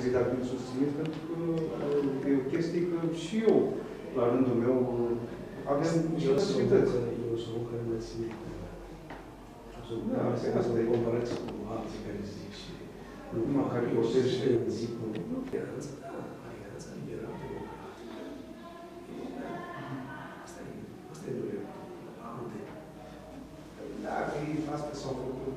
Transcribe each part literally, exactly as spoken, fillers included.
Dar cum susțineți, pentru că e o chestie că și eu, la rândul meu, avem niște activități. Eu sunt un care mă țin. Da, asta e comparație cu alții care zic și... Numai care posește în zic cu... Alianța, da, alianța liberală democrată. Asta e dureu. Dacă astea s-au făcut...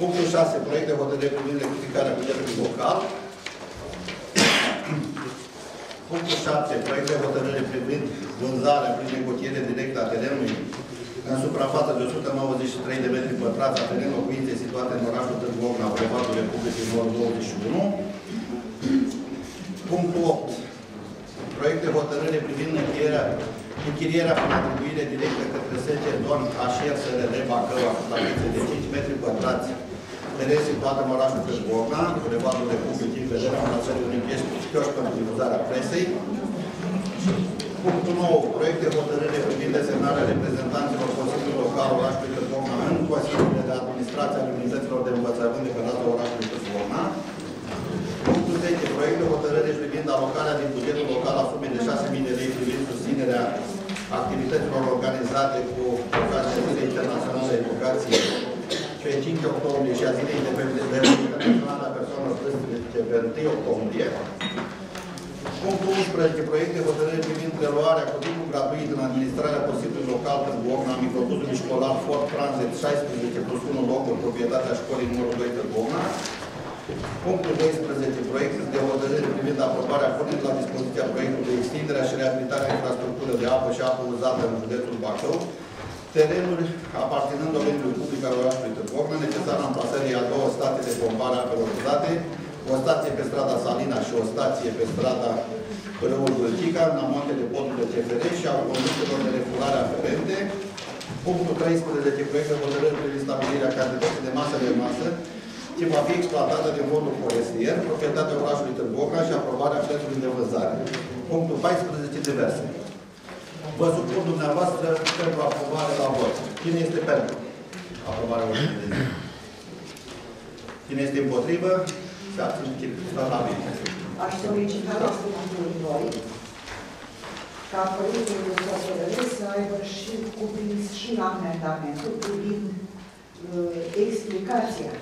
Punctul șase. Proiect de hotărâre privind rectificarea bugetului local. Punctul șapte. Proiect de hotărâre privind vânzarea prin negociere directă a terenului în suprafață de o sută nouăzeci și trei de metri pătrați a terenului locuinței situate în orașul Târgu Ocna, privatul Republicii numărul douăzeci și unu. Punctul opt. Proiect de hotărâre privind încheierea închirierea prin atribuire directă către S G Don Așier S R L Bacău, suprafață de cinci metri pătrați, teren situat în orașul Târgu Ocna, privatul Republicii în vederea plasării unui chioșc pentru vânzarea presei. Punctul nouă. Proiect de hotărâre privind desemnarea reprezentanților Consiliului Local orașului Târgu Ocna în Consiliile de Administrație ale Unităților de Învățământ de pe data orașului Târgu Ocna. Punctul zece. Proiect de hotărâre privind alocarea din bugetul local a sumei de șase mii de lei privind susținerea activităților organizate cu ocazia Zilei Internaționale de Educație pe cinci octombrie și a Zilei Internaționale a Persoanelor Vârstnice pe unu octombrie. Punctul unsprezece. Proiect de hotărâre privind preluarea cu timpul gratuit în administrarea posibilului local pentru Ocna a microbusului școlar Fort Transit șaisprezece plus unu locul, proprietatea școlii numărul doi pentru Ocna. Punctul doisprezece. Proiect de hotărâre privind aprobarea punerii la dispoziția proiectului de extindere și reabilitarea infrastructurii de apă și apă uzată în județul Bacău, terenuri aparținând domeniului public al orașului Târgu Ocna, necesară amplasării a două stații de pompare a apelor uzate, o stație pe strada Salina și o stație pe strada Răul Vârtica, în amontele podului de C F R și a conductelor de refulare aferente. Punctul treisprezece. Proiect de hotărâre privind stabilirea cantității de masă de masă ce va fi exploatată din fondul forestier, proprietatea orașului Târgu Ocna și aprobarea prețului de vânzare. Punctul paisprezece. Diverse. Vă supun dumneavoastră pentru aprobare la vot. Cine este pentru aprobarea ordinii de zi? Cine este împotrivă? Se abține. Aș solicita la punctul doi ca proiectul de hotărâre să aibă și cuprins și la amendamentul privind explicația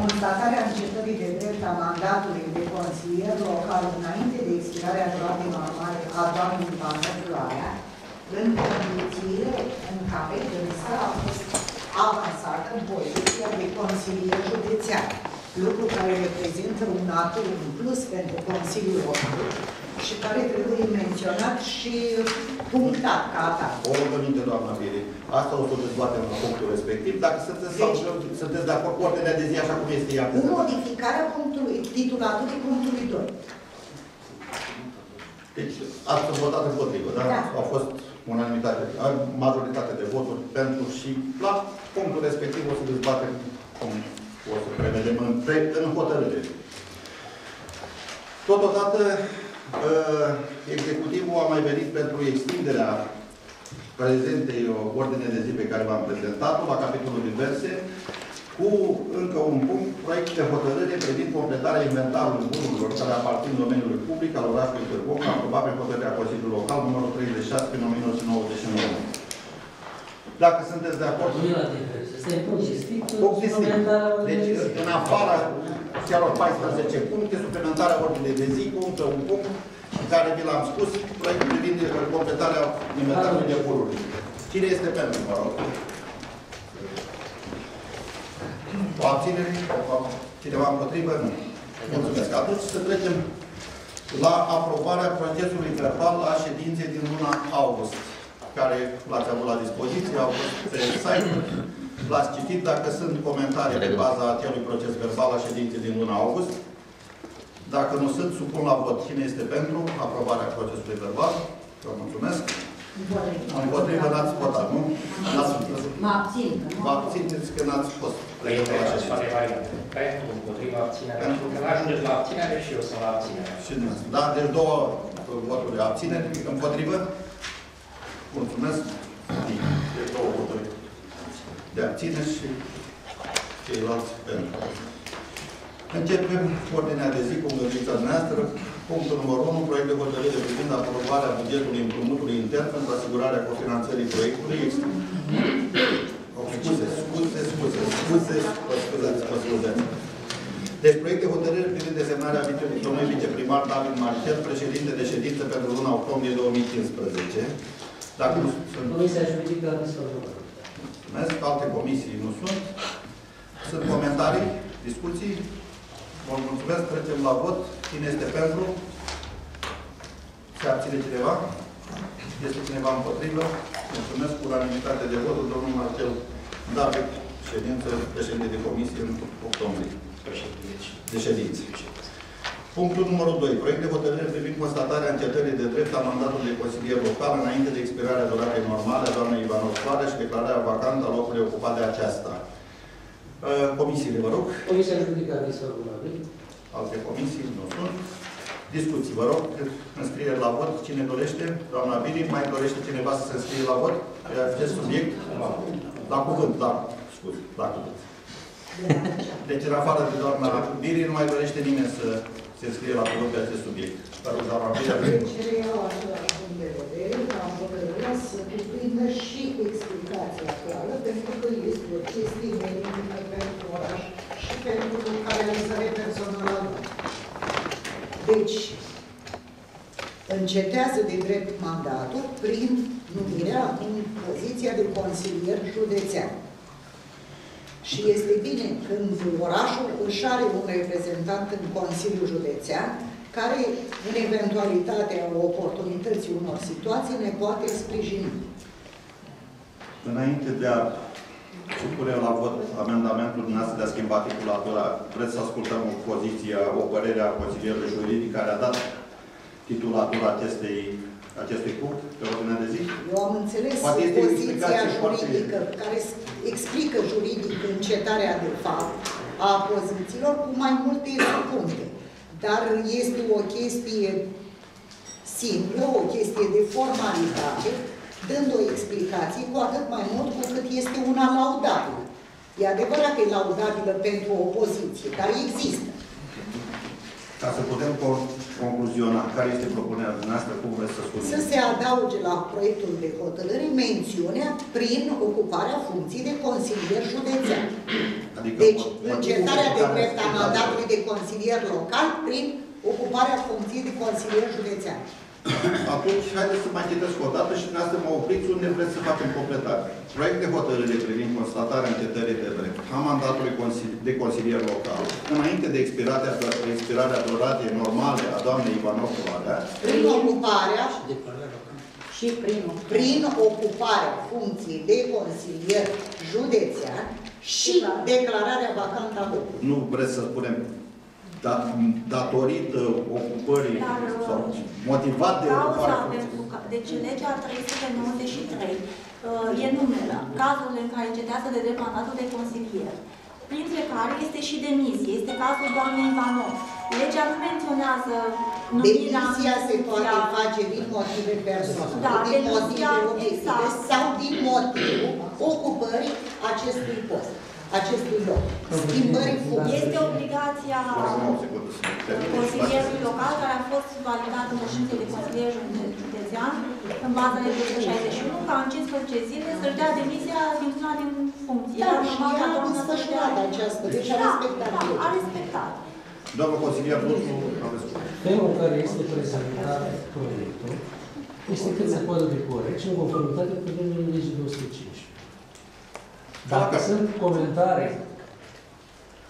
constatarea încetării de drept a mandatului de consilier local înainte de expirarea durată normale a doamnei Pavel Floarea, în condițiile în care dânsa a fost avansată în poziția de consilier județean, lucru care reprezintă un atur în plus pentru Consiliul Local și care trebuie menționat și punctat ca atare. O rugăminte, doamna Piri. Asta o să dezbatem la punctul respectiv. Dacă sunteți, deci, sau, sunteți de acord cu ordinea de zi așa cum este ea. Cu modificarea punctului, titulaturii punctului doi. Deci, ați votat împotrivă, da? Da. Au fost unanimitate, majoritate de voturi pentru și la punctul respectiv o să dezbatem punctul. O să prevedem în, în hotărâre. Totodată, executivul a mai venit pentru extinderea prezentei ordine de zi pe care v-am prezentat-o, la capitolul diverse, cu încă un punct, proiect de hotărâre privind completarea inventarului bunurilor care aparțin domeniului public al orașului Târgu Ocna, aprobat prin hotărârea Consiliului Local numărul treizeci și șase din o mie nouă sute nouăzeci și nouă. Dacă sunteți de acord. Deci, în afara celor paisprezece puncte, suplimentarea ordinei de zi, punctă un punct, în care vi l-am spus, proiectul privind completarea inventarului de bururi. Cine este pentru, vă rog? O abținere? Cineva împotrivă? Nu. Mulțumesc. Atunci să trecem la aprobarea procesului verbal la ședinței din luna august, care l-ați avut la dispoziție, au fost pe site, l-ați citit. Dacă sunt comentarii pe baza acelui proces verbal a ședinței din luna august, dacă nu sunt, supun la vot. Cine este pentru aprobarea procesului verbal? Vă mulțumesc. Împotrivă n-ați votat, nu? Mă abțin. Mă abțineți că n-ați fost legată la ședință. Pentru, împotrivă, abținere. Pentru că ajungeți la abținere și eu sunt la abținere. Da, deci două voturi abțineri. Împotrivă? Mulțumesc. De două voturi de abține și ceilalți pentru. Începem ordinea de zi cu gândița noastră. Punctul numărul unu. Proiect de hotărâre privind aprobarea bugetului împrumutului intern pentru asigurarea cofinanțării proiectului. Scuze, scuze, scuze, scuze, scuzați, mă scuzați. Deci, proiect de hotărâre privind desemnarea domnului viceprimar David Marchet, președinte de ședință pentru luna octombrie două mii cincisprezece. Dacă nu sunt. Comisia juridică nu s-a făcut. Mulțumesc. Alte comisii nu sunt. Sunt comentarii, discuții. Vă mulțumesc. Trecem la vot. Cine este pentru? Se abține cineva? Este cineva împotrivă? Mulțumesc. Unanimitate de voturi, domnul Marcel David, ședință, președinte de comisie în octombrie. De ședință. Punctul numărul doi. Proiect de hotărâre privind constatarea încetării de drept a mandatului de consilier local înainte de expirarea duratei normale a doamnei Ivanovțoare și declararea vacantă a locului ocupat de aceasta. Comisiile, vă rog. Comisia juridică a visul favorabil. Alte comisii nu sunt. Discuții, vă rog. Înscriere la vot. Cine dorește? Doamna Bini, mai dorește cineva să se înscrie la vot? Pe acest subiect? La cuvânt, da. Scuze, la cuvânt. Deci, în afară de doamna Bini, nu mai dorește nimeni să se înscrie la cuvânt pe acest subiect. Dar doamna Bini. Deci, eu aș vrea să spun de vedere, la hotărârea să cuprindă și explicația actuală, pentru că este o chestie meritită pentru oraș și pentru care le sare personală. Deci, încetează de drept mandatul prin numirea în poziția de consilier județean. Și este bine când orașul își are un reprezentant în Consiliul Județean, care, în eventualitatea oportunității unor situații, ne poate sprijini. Înainte de a supune la vot amendamentul dumneavoastră de a schimba titulatura, vreți să ascultăm o poziție, o părere a consilierului juridic care a dat titulatura acestei, acestui punct pe ordinea de zi? Eu am înțeles poziția juridică care explică juridic încetarea de fapt a pozițiilor cu mai multe puncte. Dar este o chestie simplă, o chestie de formalitate, dând o explicație cu atât mai mult cu cât este una laudabilă. E adevărat că e laudabilă pentru o opoziție, dar există. Ca să putem concluziona, care este propunerea dumneavoastră, cum vreți să spuneți? Să se adauge la proiectul de hotărâre mențiunea prin ocuparea funcției de consilier județean. Adică deci, încetarea de drept a mandatului de consilier local prin ocuparea funcției de consilier județean. Atunci, haideți să mai citesc o dată și dumneavoastră mă opriți unde vreți să facem completare. Proiect de hotărâre privind constatarea încetării de drept a mandatului de consilier local, înainte de expirarea duratei normale a doamnei Ivanovțoare, prin ocuparea și prin, prin ocuparea funcției de consilier județean și declararea vacantă a locului. Nu vreți să spunem Dat, datorită ocupării dar, sau motivat de ocuparea funcției. Deci legea trei sute nouăzeci și trei uh, enumera cazurile în care încetează de drept mandatul de consilier, printre care este și demisie, este cazul doamnei Ivanov. Legea nu menționează numirea... Demisia se poate face din motive personale, da, din motive obiective sau din motivul ocupării acestui post. Acestui loc. Schimbări funcții. Este obligația consilierului local care a fost validată în ședință de consilier județean în baza legii șaizeci și unu ca în cincisprezece zile să-și dea demisia din una din funcție. Dar și ea a desfășurat această, deci a respectat. Da, a respectat. Doamnă consilier, felul în care este prezentat proiectul este cât se poate de corect și în conformitate cu prevederile legii două sute cinci. Dacă sunt comentarii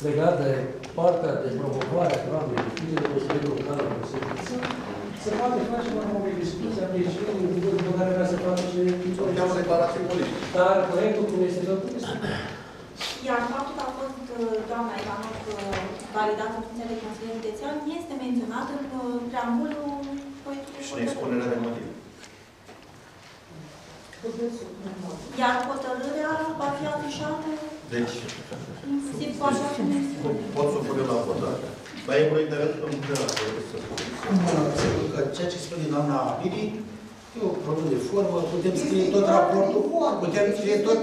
legate de partea de promovare a doamnei de fie de consiliere locală în Consiliță, se poate face mai mult o discuție a ieșirii în lucruri pe care vrea să facă și o declarație politică. Dar proiectul cum este dat este. Iar faptul că a fost doamna Ivanov validată în funcția de consilier județean este menționat în preambulul proiectului. Și în expunerea de motive. Iar hotărârea va fi afișată? Deci, pot să pune la votare. Dar e proiect de vedere. Ceea ce spune doamna Bini, e o problemă de formă, putem scrie tot raportul, putem scrie tot...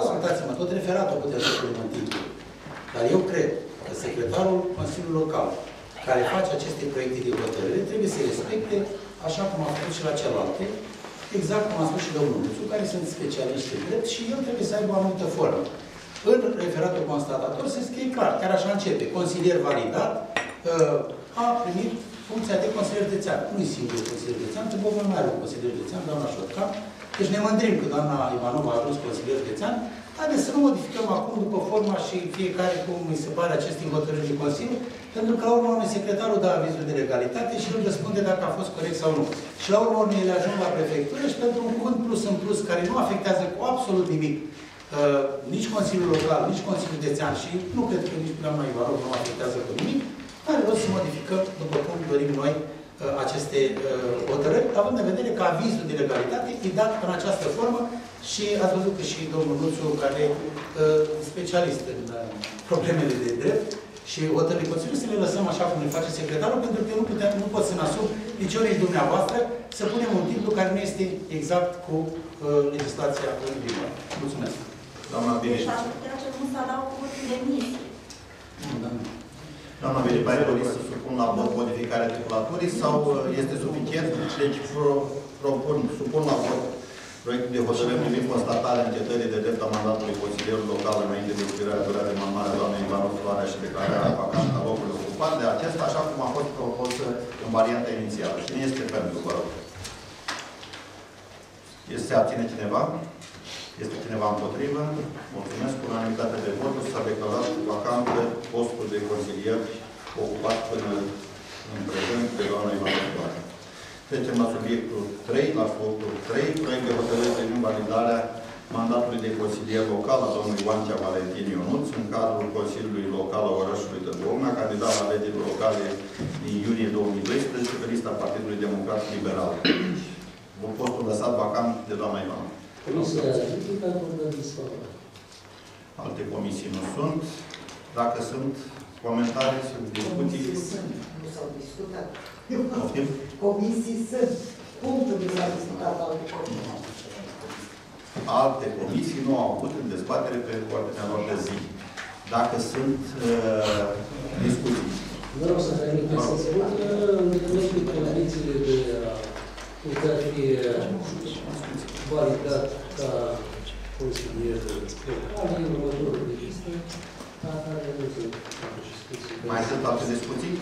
Ascultați-mă, tot referatul putem scrie în timp. Dar eu cred că secretarul Consiliului Local, care face aceste proiecte de hotărâre, trebuie să respecte, așa cum a făcut și la celelalte, exact cum a spus și domnul Ionuț, care sunt specialiști în drept și el trebuie să aibă o anumită formă. În referatul constatator se scrie clar, chiar așa începe. Consilier validat a primit funcția de consilier județean. Nu e singur consilier județean, pentru că mai are un consilier județean, doamna Șotca. Deci ne mândrim că doamna Ivanova a ajuns consilier județean, Haideți să nu modificăm acum după forma și fiecare cum îi se pare acestei hotărâri de Consiliu, pentru că la urmă urmei secretarul dă avizul de legalitate și îl răspunde dacă a fost corect sau nu. Și la urmă urmei le ajung la prefectură și pentru un cuvânt plus în plus care nu afectează cu absolut nimic Uh, nici Consiliul Local, nici Consiliul Județean și nu cred că nici Plana Ivarov nu afectează cu nimic, dar o să modificăm, după cum dorim noi, uh, aceste hotărâri, uh, având în vedere că avizul de legalitate e dat în această formă și ați văzut că și domnul Nuțu, care e uh, specialist în uh, problemele de drept și hotărâri Consiliului, să le lăsăm așa cum le face secretarul, pentru că nu, putem, nu pot să ne asum piciorii dumneavoastră să punem un titlu care nu este exact cu uh, legislația în vigoare. Mulțumesc! Doamna Bine. Deci, aș putea ce nu să adaug cuvântul de misie. Da. Doamna Bine, pare doriți să supun la vot modificarea titulaturii sau este suficient? Deci, pro, propun, supun la vot proiectul de hotărâre privind constatarea încetării de drept a mandatului consilierului local înainte de expirarea durerii de mandat doamnei Ivanovțoare și declararea vacantă a locului ocupat de acesta, așa cum a fost propus în varianta inițială. Cine este pentru, vă rog? Se abține cineva? Este cineva împotrivă? Mulțumesc. Cu unanimitate de voturi s-a declarat vacantă postul de consilier ocupat până în prezent de doamna Ivanovțoare. Trecem la subiectul trei, la punctul trei, proiect de hotărâre privind validarea mandatului de consilier local a domnului Goancea Valentin Ionuț în cadrul Consiliului Local al orașului Târgu Ocna, candidat la alegerile locale din iunie două mii doisprezece pe lista Partidului Democrat Liberal. Postul lăsat vacant de doamna Ivanovțoare. Alte comisii nu sunt. Dacă sunt comentarii, discuții... Nu s-au discutat. Comisii sunt. Punctul nu s-a discutat alte comisii. Alte comisii nu au avut în dezbatere pe ordinea lor de zi. Dacă sunt uh, discuții. Vreau să permit să spun că întâlnești condițiile de putea fi validat ca consilier local în următorul de listă, dar care nu sunt discuții. Mai sunt alte discuții?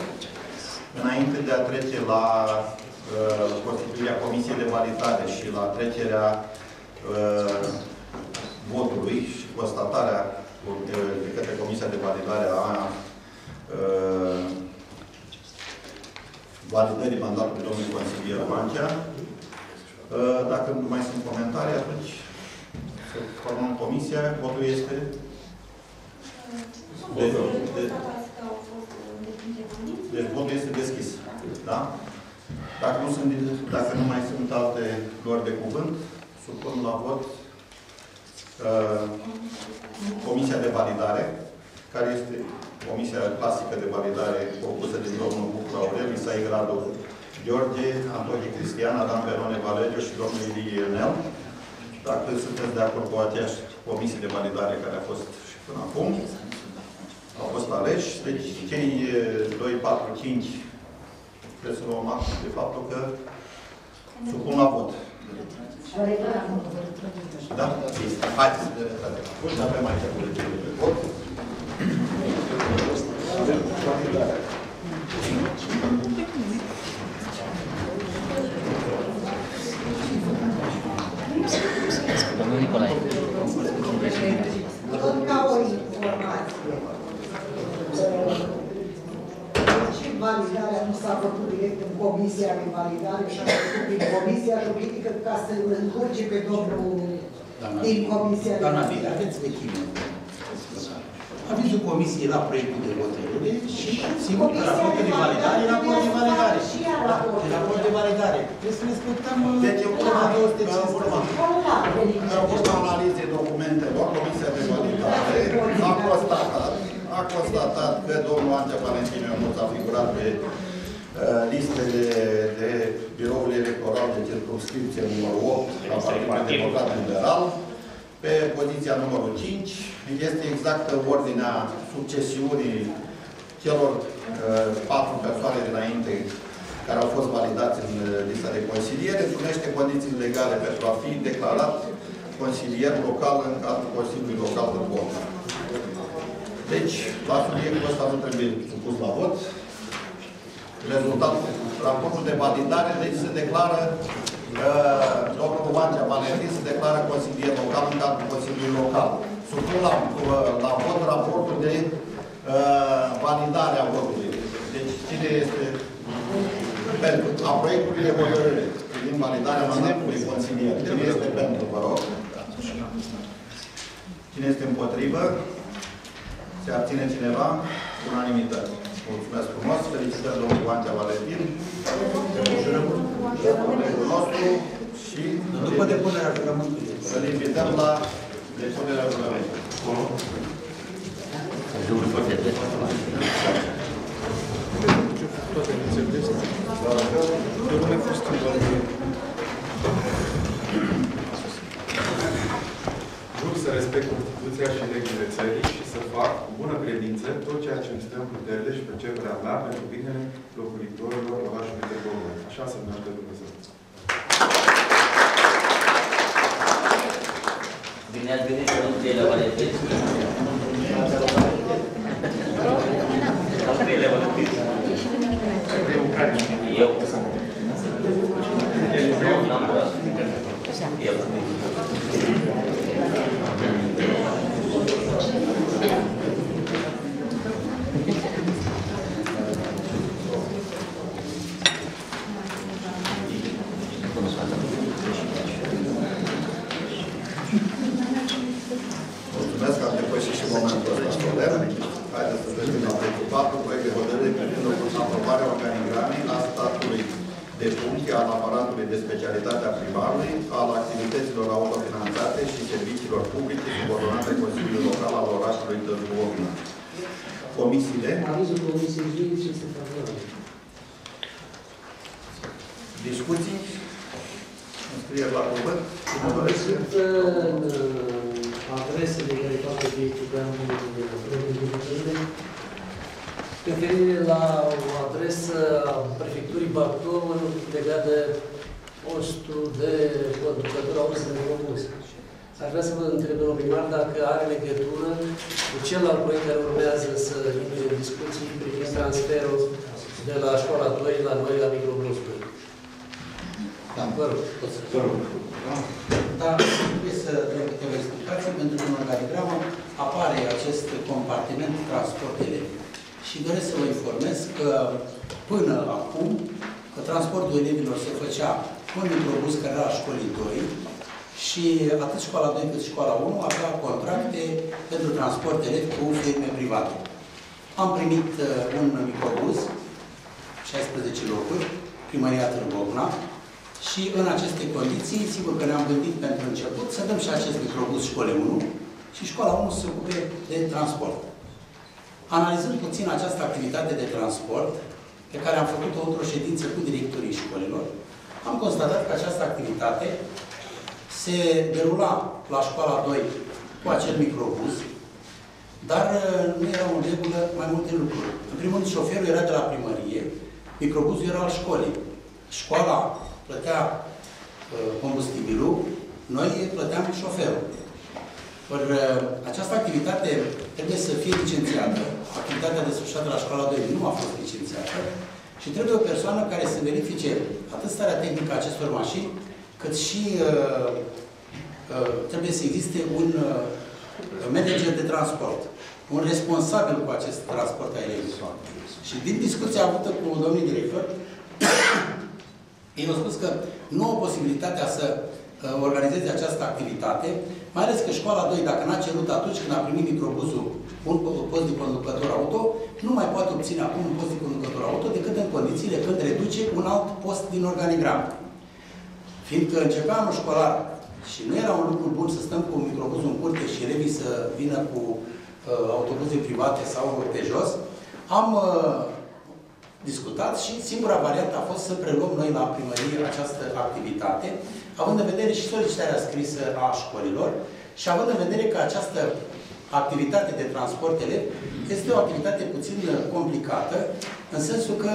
Înainte de a trece la uh, constituirea Comisiei de Validare și la trecerea uh, votului și constatarea de, de către Comisia de Validare a uh, validării mandatului domnului consilier Goancea, dacă nu mai sunt comentarii, atunci să formăm comisia. Votul este de, de, deci votul este deschis. Da? Dacă nu sunt, dacă nu mai sunt alte luări de cuvânt, supun la vot uh, comisia de validare, care este comisia clasică de validare propusă din domnul Bucur Aurel George, Antonie Cristian, Adam Perone Valerio și domnul Iri Ionel. Dacă sunteți de acord cu aceeași comisie de validare care a fost și până acum, au fost aleși. Deci cei doi, patru, cinci trebuie să luăm act de faptul că supun la vot. Da? Haideți să retragem. Nu avem aici cu legile de vot. Domnul Nicolae. Tot ca o informație. Și validarea nu s-a făcut direct în comisia de validare și a făcut din comisia juridică ca să îl încurce pe domnul din comisia de validare. Aveți de chimie. Avizul comisiei la proiectul de hotărâre și, sigur, că raportul de validare e raport de validare. E raport de validare. Trebuie să respectăm... Deci, eu urmă două sute cincizeci. În urmă analizei documentelor, comisia de validare a constatat, a constatat că domnul Goancea Valentin Ionuț a figurat pe listele de biroul electoral de circumscripție numărul opt la Partidul Democrat Liberal. Pe poziția numărul cinci este exactă ordinea succesiunii celor uh, patru persoane dinainte care au fost validați în uh, lista de consiliere. Întrunește condiții legale pentru a fi declarat consilier local în cadrul Consiliului Local de Vot. Deci, la subiectul ăsta nu trebuie supus la vot. Rezultatul raportul de validare, deci se declară domnul Goancea Valentin se declară consilier local în cadrul Consiliului Local. supun la, la vot raportul de uh, validare a votului. Deci cine este pentru a proiectului de hotărâre privind validarea mandatului consilier? Cine este pentru, vă rog? Cine este împotrivă? Se abține cineva? Unanimitate. Mulțumesc frumos. Felicitări domnului Goancea Valentin. Colegul nostru și după depunerea jurământului. Să-l invităm la depunerea jurământului. Toate înțelegeți? Eu nu mi-am fost învăluit. Jur să respect Constituția și legile țării și să fac cu bună credință tot ceea ce îmi stă în puterile și perceperea mea pentru binele locuitorilor orașului de Băuă. Așa se numește Dumnezeu. Bine ați venit, domnului la Valentin. Domnului la Valentin. Eu. Eu. Mulțumesc că am depășit și momentul ăsta modern. Haideți să vedem la patru, proiect de hotărâre privind aprobarea organigramei la statului de funcție al aparatului de specialitate a primarului, al activităților autofinanțate și serviciilor publice subordonate Consiliului Local al orașului Târgu Ocna. Comisiile. Avizul comisiei juridice este favorabil. Discuții? Înscrieri la cuvânt? Sunt adrese de care toate obiectul pe anumite de hotărâre. Referire la o adresă a Prefecturii Bacău legat de postul de conducător a unui autobuz. Aș vrea să vă întreb, domnul primar, dacă are legătură cu celălalt proiect care urmează să intre în discuții privind transferul de la școala doi la noi la microbrustul. Da, vă rog. Vă rog. Da, trebuie să dăm câteva explicații, pentru că în organigramă apare acest compartiment transport electric. Și doresc să vă informez că până acum, că transportul elevilor se făcea un microbus care era școlii doi și atât școala doi cât școala unu avea contracte pentru transport electric cu firme private. Am primit un microbus, șaisprezece locuri, primăria Târgu Ocna, și în aceste condiții, sigur că ne-am gândit pentru început să dăm și acest microbus școlii unu și școala unu se ocupe de transport. Analizând puțin această activitate de transport, pe care am făcut-o într-o ședință cu directorii școlilor, am constatat că această activitate se derula la școala doi cu acel microbus, dar nu erau în regulă mai multe lucruri. În primul rând, șoferul era de la primărie, microbuzul era al școlii. Școala plătea combustibilul, noi plăteam șoferul. Or, această activitate trebuie să fie licențiată. Activitatea desfășurată la școala doi nu a fost licențiată și trebuie o persoană care să verifice atât starea tehnică a acestor mașini, cât și uh, uh, trebuie să existe un uh, manager de transport, un responsabil cu acest transport a elevilor. Și din discuția avută cu domnul director, ei au spus că nu au posibilitatea să organizeze această activitate, mai ales că școala doi, dacă n-a cerut atunci când a primit microbuzul un post de conducător auto, nu mai poate obține acum un post de conducător auto decât în condițiile când reduce un alt post din organigram. Fiindcă începea anul școlar și nu era un lucru bun să stăm cu microbuzul în curte și elevii să vină cu uh, autobuze private sau de jos, am uh, discutat și singura variantă a fost să preluăm noi la primărie această activitate, având în vedere și solicitarea scrisă a școlilor și având în vedere că această activitate de transportele este o activitate puțin complicată, în sensul că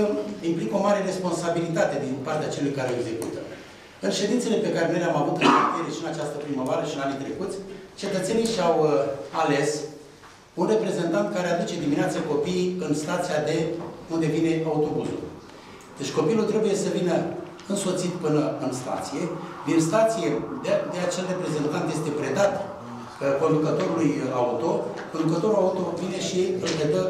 implică o mare responsabilitate din partea celui care o execută. În ședințele pe care noi le-am avut în cartiere și în această primăvară și în anii trecuți, cetățenii și-au ales un reprezentant care aduce dimineața copiii în stația de unde vine autobuzul. Deci copilul trebuie să vină însoțit până în stație. Din stație de, de acel reprezentant este predat conducătorului auto, conducătorul auto vine și îl dă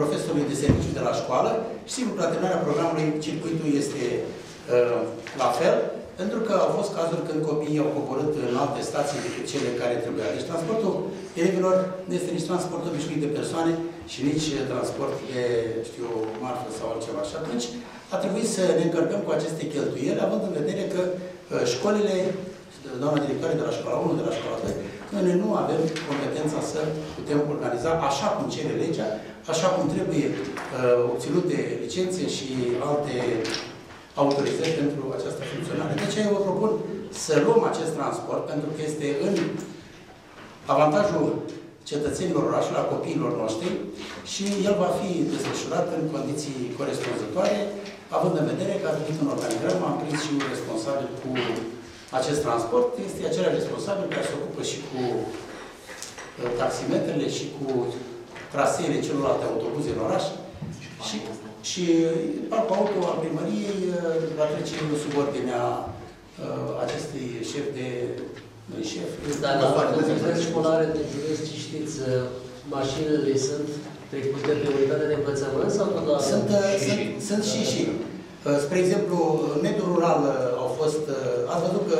profesorului de serviciu de la școală și sigur la terminarea programului circuitul este uh, la fel, pentru că au fost cazuri când copiii au coborât în alte stații decât cele care trebuia. Deci transportul elevilor nu este nici transport obișnuit de persoane și nici transport de, știu, marfă sau altceva. Și atunci a trebuit să ne încărcăm cu aceste cheltuieli, având în vedere că școlile, doamna directoare de la școala unu, de la școala doi, noi nu avem competența să putem organiza așa cum cere legea, așa cum trebuie uh, obținute licențe și alte autorizări pentru această funcționare. Deci eu vă propun să luăm acest transport, pentru că este în avantajul cetățenilor orașului, a copiilor noștri și el va fi desfășurat în condiții corespunzătoare, având în vedere că a venit un organigram, am prins și un responsabil cu acest transport, este același responsabil care se ocupă și cu taximetrele și cu traseele celorlalte autobuze în oraș și, și parcul auto al primăriei va trece în subordinea acestui șef de... Șef, da, la autobuzele școlare de județ, știți, mașinile sunt trecute pe unitate de învățământ sau tot la... Sunt, sunt, sunt și și. Spre exemplu, în mediul rural au fost... Ați văzut că,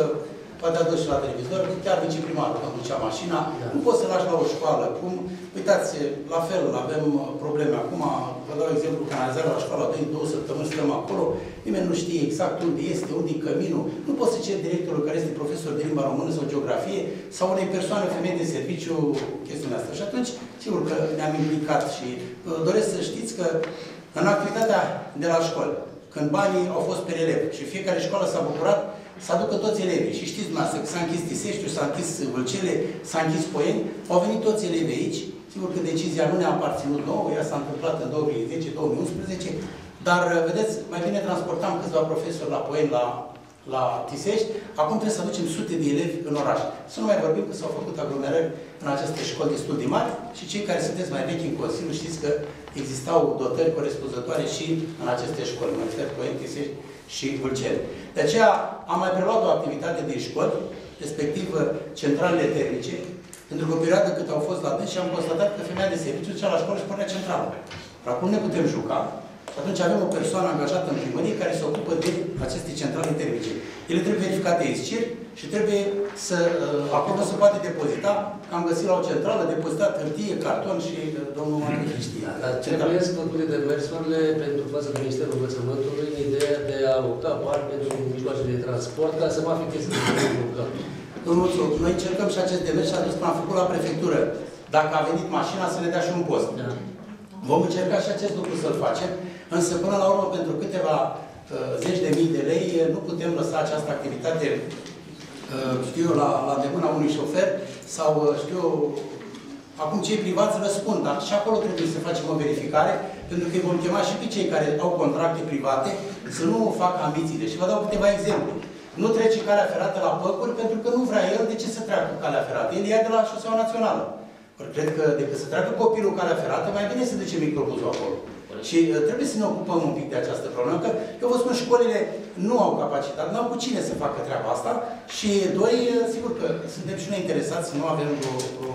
poate a dus și la televizor, chiar viceprimarul conducea mașina. Da. Nu poți să lași la o școală. Cum? Uitați, la fel, avem probleme acum. Vă dau exemplu, canalizarea la școala doi, două săptămâni stăm acolo. Nimeni nu știe exact unde este, unde e căminul. Nu poți să ceri directorul care este profesor de limba română sau geografie sau unei persoane femei de serviciu chestiunea asta. Și atunci, sigur că ne-am implicat și doresc să știți că în activitatea de la școală, când banii au fost pe elev și fiecare școală s-a bucurat să aducă toți elevii. Și știți dumneavoastră că s-a închis Tisești, s-a închis Vâlcele, s-a închis Poeni, au venit toți elevii aici. Sigur că decizia nu ne-a aparținut nouă, ea s-a întâmplat în două mii zece două mii unsprezece, dar, vedeți, mai bine transportam câțiva profesori la Poeni, la, la Tisești, acum trebuie să aducem sute de elevi în oraș. Să nu mai vorbim că s-au făcut aglomerări în aceste școli destul de mari și cei care sunteți mai vechi în Consiliu știți că existau dotări corespunzătoare și în aceste școli, mă refer Poeni, Tisești și Vâlcele. De aceea am mai preluat o activitate din școli, respectiv centralele termice, pentru că o perioadă cât au fost la dâns și am constatat că femeia de serviciu ducea la școală și pornea centrală. Dar acum ne putem juca și atunci avem o persoană angajată în primărie care se ocupă de aceste centrale termice. Ele trebuie verificate iscir și trebuie să... Acolo se poate depozita. Am găsit la o centrală, depozitat hârtie, carton și domnul Antonie Cristian. Dar trebuie să făcute demersurile pentru față de Ministerul Învățământului în ideea de a lupta bani pentru mijloace de transport ca să mă afecteze de luptă. Noi încercăm și acest demers și atunci am făcut la prefectură. Dacă a venit mașina, să ne dea și un post. Da. Vom încerca și acest lucru să-l facem, însă până la urmă, pentru câteva uh, zeci de mii de lei, nu putem lăsa această activitate, uh, știu eu, la, la îndemâna unui șofer, sau, uh, știu eu, acum cei privați răspund, dar și acolo trebuie să facem o verificare, pentru că îi vom chema și pe cei care au contracte private să nu fac ambițiile. Și vă dau câteva exemple. Nu trece calea ferată la păcuri, pentru că nu vrea el de ce să treacă calea ferată. El ia de la șoseaua națională. Ori cred că decât să treacă copilul calea ferată, mai bine se duce microbuzul acolo. Și trebuie să ne ocupăm un pic de această problemă, că eu vă spun, școlile nu au capacitate, nu au cu cine să facă treaba asta și doi, sigur că suntem și noi interesați să nu avem o, o,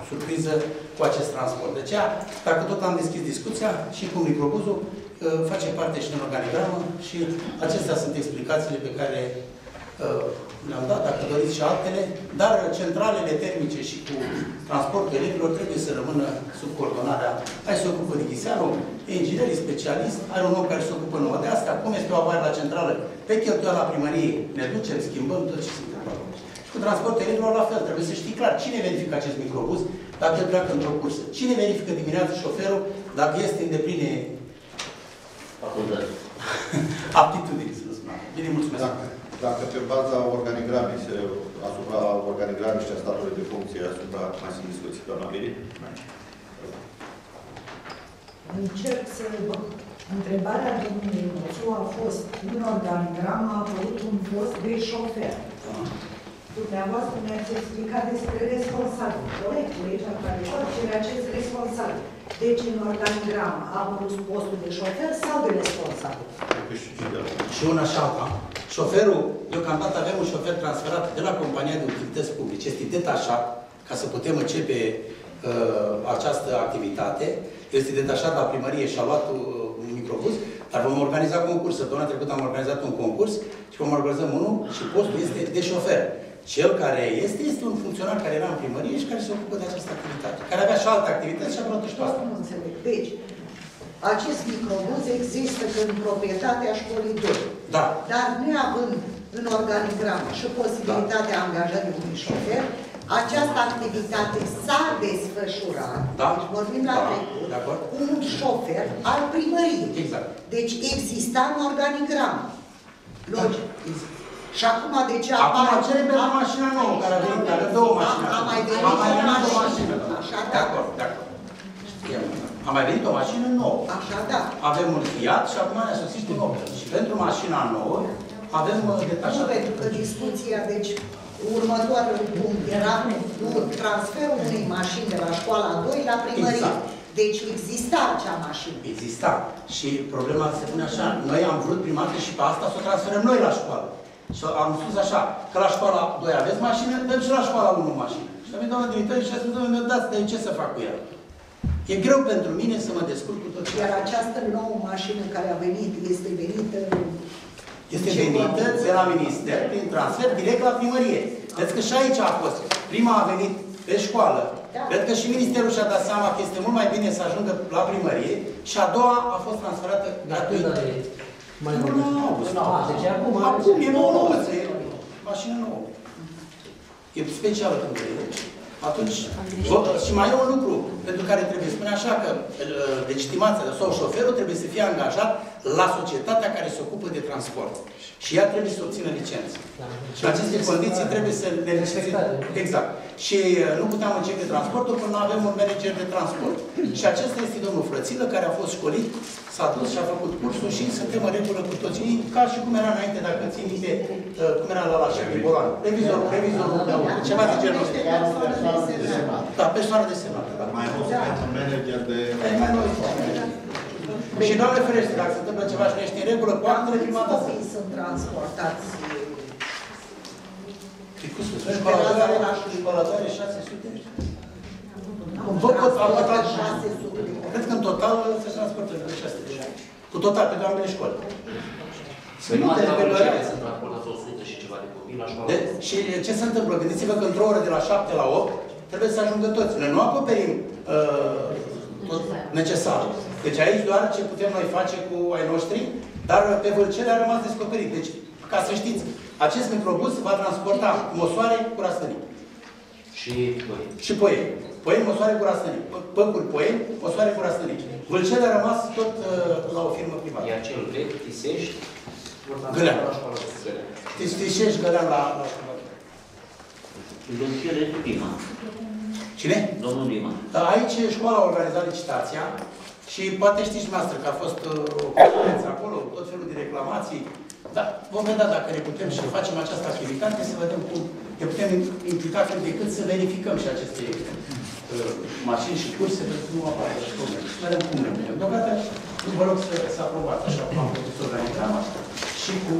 o surpriză cu acest transport. De aceea, dacă tot am deschis discuția și cu microbuzul, face parte și în organigramă și acestea sunt explicațiile pe care uh, le-am dat, dacă doriți și altele, dar centralele termice și cu transportul elevilor trebuie să rămână sub coordonarea. Ai se ocupă de ghisearul, e inginerii specialist, are un om care se ocupă numai de asta, cum este o avarie la centrală, pe cheltuiala la primărie, ne ducem, schimbăm tot ce se întâmplă. Și cu transportul elevilor la fel, trebuie să știi clar cine verifică acest microbus dacă el pleacă într-o cursă, cine verifică dimineața șoferul dacă este în depline aptitudini, să spun. Bine, mulțumesc. Dacă, dacă pe baza organigramei, se, asupra organigramei și a statului de funcție, asupra mai sunt discuții, doamna Iri? Încerc să... Întrebarea domnului Ionuțu a fost, în organigram a apărut un post de șofer. Dumneavoastră mi-ați explicat despre responsabil. Corect, legea care cere acest responsabil. Deci, în organigram a apărut postul de șofer sau de responsabil? Și una și alta. Șoferul, deocamdată avem un șofer transferat de la compania de utilități publice, este detașat, ca să putem începe uh, această activitate. Este detașat la primărie și a luat uh, un microbus, dar vom organiza concurs. Săptămâna trecută am organizat un concurs și vom organiza unul și postul este de șofer. Cel care este, este un funcționar care era în primărie și care se ocupă de această activitate. Care avea și alte activități și a luat și pe asta. Nu înțeleg. Deci, acest microbus există în proprietatea școlii doi. Da. Dar neavând în organigramă și posibilitatea da. Angajării unui șofer, această activitate s-a desfășurat, da. Deci vorbim la da. Trecut, cu un șofer al primăriei. Exact. Deci exista în organigramă. Logic. Exact. Și acum de ce apare... Acum trebuie la mașina nouă, care a venit, care două mașini. A mai venit o mașină. Așa, da. De acord, de acord. A mai venit o mașină nouă. Așa, da. Avem un Fiat și acum ne-a sosit un Opel. Și pentru mașina nouă avem detașat. Nu, pentru că discuția, deci, următoarele punct era transferul unei mașini de la școala a doi la primărie. Exact. Deci exista acea mașină. Exista. Și problema se pune așa. Noi am vrut prima dată și pe asta să o transferăm noi la școală. Și am spus așa, că la școala doi aveți mașină, dăm și la școala unu mașină. Și am venit doamna directoare și a spus, doamne, dați, dar ce să fac cu ea? E greu pentru mine să mă descurc cu tot. Iar această nouă mașină care a venit, este venită... Este venită de la minister, prin transfer, direct la primărie. Vedeți că și aici a fost. Prima a venit pe școală. Da. Cred că și ministerul și-a dat seama că este mult mai bine să ajungă la primărie. Și a doua a fost transferată gratuit. Mai nu, nu, nu, deci acum... Acum e nouă, nouă, nouă, nouă, nouă, nouă, nouă. Mașină nouă. E specială cum vedeți. Atunci, și mai e un lucru pentru care trebuie spune așa că legitimația sau șoferul trebuie să fie angajat la societatea care se ocupă de transport. Și ea trebuie să obțină licență. Și aceste condiții trebuie să le respectăm. Exact. Și nu puteam începe transportul până nu avem un manager de transport. Și acesta este domnul Frățilă, care a fost școlit, s-a dus și a făcut cursul și suntem în regulă cu toți. Ca și cum era înainte, dacă țin minte, cum era la la șefii Bolan. Revizorul, revizorul, ceva de genul ăsta. Da, persoană desemnată. Mai fost un manager de... Și doamne ferește, dacă se întâmplă ceva și nu ești în regulă, cu altele prima dată. Copiii sunt transportați. Școlătoare șase sute? Cred că în total se transportă de șase sute. Cu total, pe doamnele școli. Sunt o sută și ceva de copii la școală. Și ce se întâmplă? Gândiți-vă că într-o oră de la șapte la opt trebuie să ajungă toți. Noi nu acoperim tot necesarul. Deci aici doar ce putem noi face cu ai noștri, dar pe Vâlcele a rămas descoperit. Deci, ca să știți, acest microbus va transporta mosoare cu rastănii. Și poeni. Și poeni. Poeni, mosoare cu rastănii. Păcuri poeni, mosoare cu rastănii. Vâlcele a rămas tot uh, la o firmă privată. Iar cel vechi, Tisești, Gălean. Tisești, Gălean la, la școală. Vâlcele prima. Cine? Domnul Lima. Dar aici școala a organizat licitația și poate știți noastră că a fost o conferință acolo, tot felul de reclamații. Dar vom vedea dacă ne putem și facem această activitate, să vedem cum ne putem implica cât de cât să verificăm și aceste uh, mașini și curse, pentru că nu apare și cum. Să vedem cum ne putem. Deocamdată, vă rog să, să aprobați așa cum am putut organigrama și cu...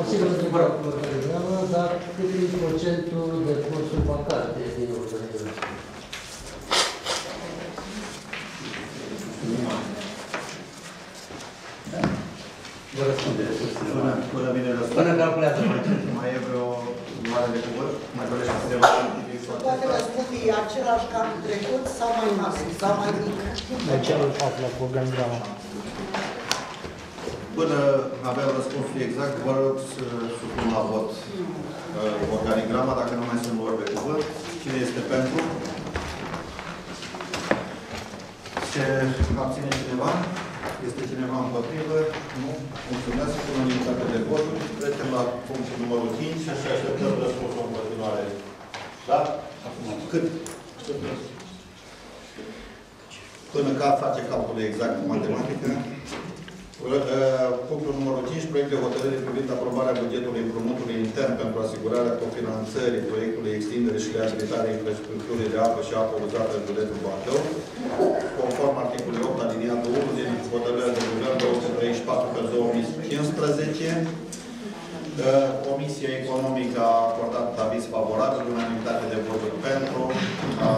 Posibil să vă rog cu organigramă, dar cât e procentul de cursuri bancare de organigramă? Vă răspunde resursele. Până vine răspunde. Până calculează. Mai e vreo mare de cuvânt? Mai dorește să dea un activ? Poate răspunde e același ca în trecut sau mai maxim, sau mai mic? De ce îl fac la programul? Până aveam răspunsul exact, vă rog să supun la vot organigrama, dacă nu mai sunt vorbe de cuvânt. Cine este pentru? Se abține cineva? Este cineva împotrivă? Nu? Mulțumesc cu unanimitate de voturi. Trecem la punctul numărul cinci și așa așteptăm răspunsul în continuare. Da? Cât? Până ca face calculul exact cu matematică. Punctul numărul cinci, proiect de hotărâre privind aprobarea bugetului împrumutului intern pentru asigurarea cofinanțării proiectului extindere și reabilitare infrastructurii de apă și apă uzată în județul Bacău, conform articolului opt, aliniatul unu din hotărârea de guvern două sute treizeci și patru pe două mii cincisprezece, Comisia Economică a acordat aviz favorabil, unanimitate de voturi pentru a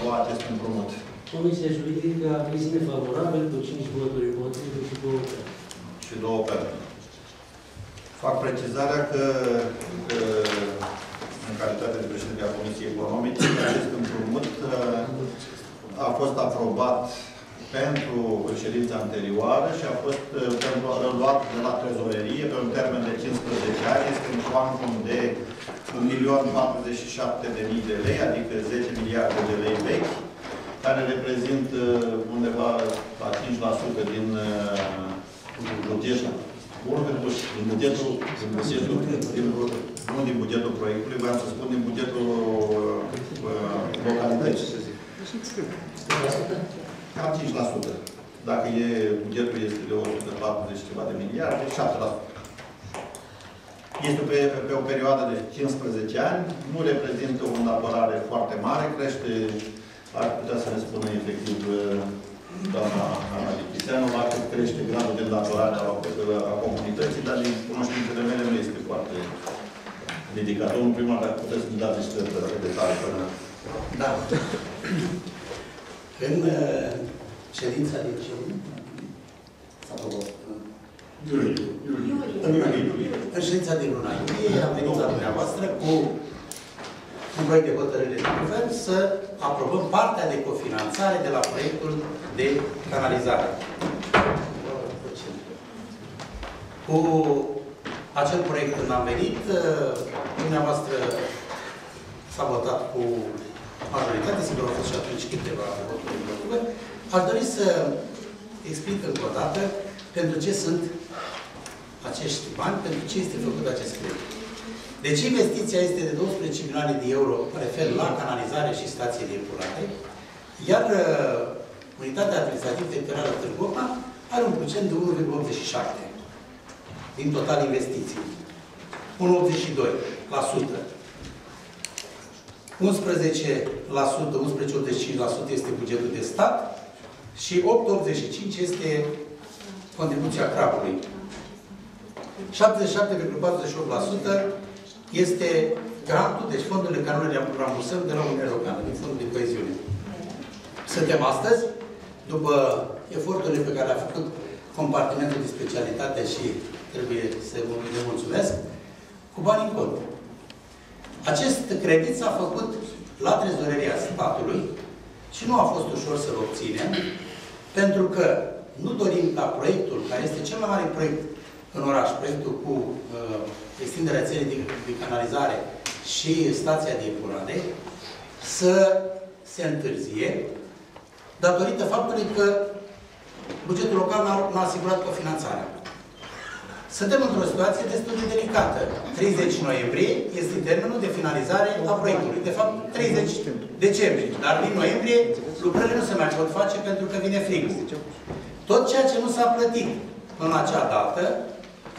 lua acest împrumut. Comisia Juridică a aviz nefavorabil cu cinci voturi împotrivă și două pentru. Și două pentru. Fac precizarea că, că în calitate de președinte a Comisiei Economice, acest împrumut a fost aprobat pentru ședința anterioară și a fost luat de la trezorerie pe un termen de cincisprezece ani, este un quantum de un milion patruzeci și șapte de mii de lei, adică zece miliarde de lei vechi, care reprezintă undeva la cinci la sută din bugetul, din bugetul, din bugetul, din, nu din bugetul proiectului, vreau să spun din bugetul localității. Cam cinci la sută. Dacă e, bugetul este de o sută patruzeci și ceva de miliarde, șapte la sută. Este pe, pe o perioadă de cincisprezece ani, nu reprezintă o îndapărare foarte mare, crește, ar putea să ne spună efectiv doamna Analipiseanu, la cât crește gradul de îndapărare a, a comunității, dar din cunoștințele mele nu este foarte ridicat. Domnul primar, dacă puteți să-mi dați niște detalii până... Da. În ședința de ce? În ședința din luna iulie am venit la dumneavoastră cu un proiect de hotărâre de guvern să aprobăm partea de cofinanțare de la proiectul de canalizare. Cu acel proiect când am venit, dumneavoastră s-a votat cu majoritate, sigur au fost și atunci câteva voturi împotrivă. Aș dori să explic încă o dată pentru ce sunt acești bani, pentru ce este făcut acest credit. Deci investiția este de douăsprezece milioane de euro, refer la canalizare și stație de epurare, iar uh, unitatea administrativă teritorială Târgu Ocna are un procent de unu virgulă optzeci și șapte din total investiții. unu virgulă optzeci și doi la sută. unsprezece la sută, unsprezece virgulă optzeci și cinci la sută este bugetul de stat și opt virgulă optzeci și cinci la sută este contribuția CRAB-ului. șaptezeci și șapte virgulă patruzeci și opt la sută este grantul, deci fondurile care noi le-am rambursăm de la Uniunea Europeană, din fondul de coeziune. Suntem astăzi, după eforturile pe care le-a făcut compartimentul de specialitate și trebuie să le mulțumesc, cu bani în cont. Acest credit s-a făcut la trezoreria statului și nu a fost ușor să-l obținem, pentru că nu dorim ca proiectul, care este cel mai mare proiect în oraș, proiectul cu uh, extinderea țării de, de canalizare și stația de epurare, să se întârzie, datorită faptului că bugetul local n-a asigurat cofinanțarea. Suntem într-o situație destul de delicată. treizeci noiembrie este termenul de finalizare a proiectului. De fapt, treizeci decembrie. Dar din noiembrie lucrările nu se mai pot face pentru că vine frigul. Tot ceea ce nu s-a plătit în acea dată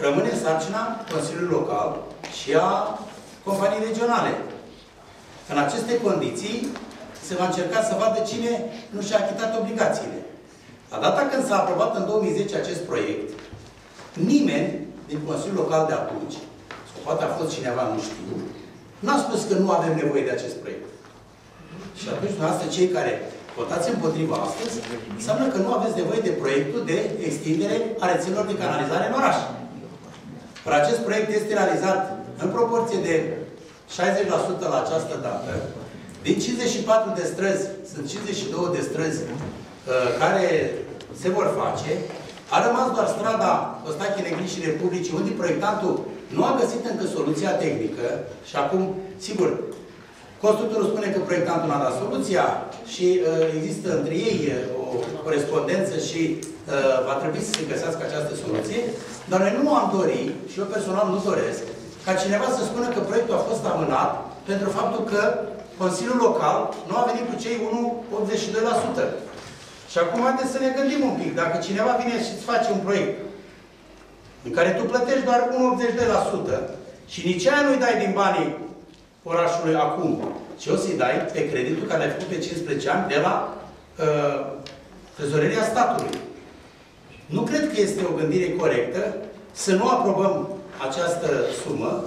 rămâne în sarcina Consiliului Local și a companiei regionale. În aceste condiții se va încerca să vadă cine nu și-a achitat obligațiile. La data când s-a aprobat în două mii zece acest proiect, nimeni din Consiliul Local de atunci, sau poate a fost cineva, nu știu, n-a spus că nu avem nevoie de acest proiect. Și atunci, dumneavoastră, cei care votați împotriva astăzi, înseamnă că nu aveți nevoie de proiectul de extindere a rețelelor de canalizare în oraș. Dar acest proiect este realizat în proporție de șaizeci la sută la această dată. Din cincizeci și patru de străzi, sunt cincizeci și două de străzi uh, care se vor face. A rămas doar strada Costache Negri și Republicii, unde proiectantul nu a găsit încă soluția tehnică și acum, sigur, constructorul spune că proiectantul nu a dat soluția și uh, există între ei uh, o corespondență și uh, va trebui să se găsească această soluție, dar noi nu am dorit, și eu personal nu doresc, ca cineva să spună că proiectul a fost amânat pentru faptul că Consiliul Local nu a venit cu cei unu virgulă optzeci și doi la sută. Și acum haideți să ne gândim un pic. Dacă cineva vine și îți face un proiect în care tu plătești doar unu virgulă optzeci și doi la sută și nici aia nu-i dai din banii orașului acum, ci o să-i dai pe creditul care l-ai făcut pe cincisprezece ani de la uh, trezoreria statului. Nu cred că este o gândire corectă să nu aprobăm această sumă.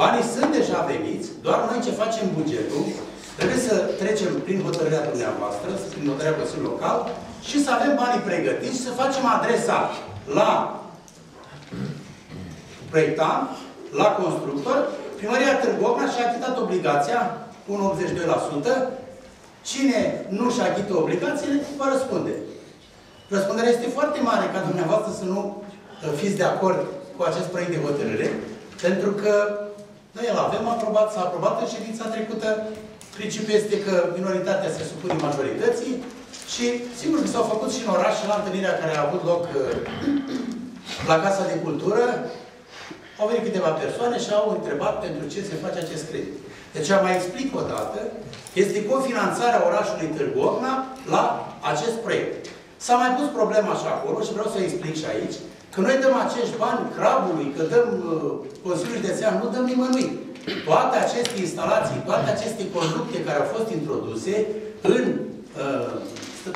Banii sunt deja veniți, doar noi ce facem bugetul, trebuie să trecem prin hotărârea dumneavoastră, prin hotărârea Consiliului Local și să avem banii pregătiți, să facem adresa la proiectant, la constructor. Primăria Târgu Ocna și-a achitat obligația cu un optzeci și doi la sută. Cine nu și-a achită obligațiile, va răspunde. Răspunderea este foarte mare ca dumneavoastră să nu fiți de acord cu acest proiect de hotărâre, pentru că noi îl avem aprobat, s-a aprobat în ședința trecută. Principiul este că minoritatea se supune majorității și sigur că s-au făcut și în oraș și la întâlnirea care a avut loc la Casa de Cultură. Au venit câteva persoane și au întrebat pentru ce se face acest credit. Deci am mai explic o dată, este cofinanțarea orașului Târgu Ocna la acest proiect. S-a mai pus problema și acolo și vreau să explic și aici, că noi dăm acești bani CRAB-ului, că dăm uh, Consiliului de Sean, nu dăm nimănui. Toate aceste instalații, toate aceste construcții care au fost introduse în, uh,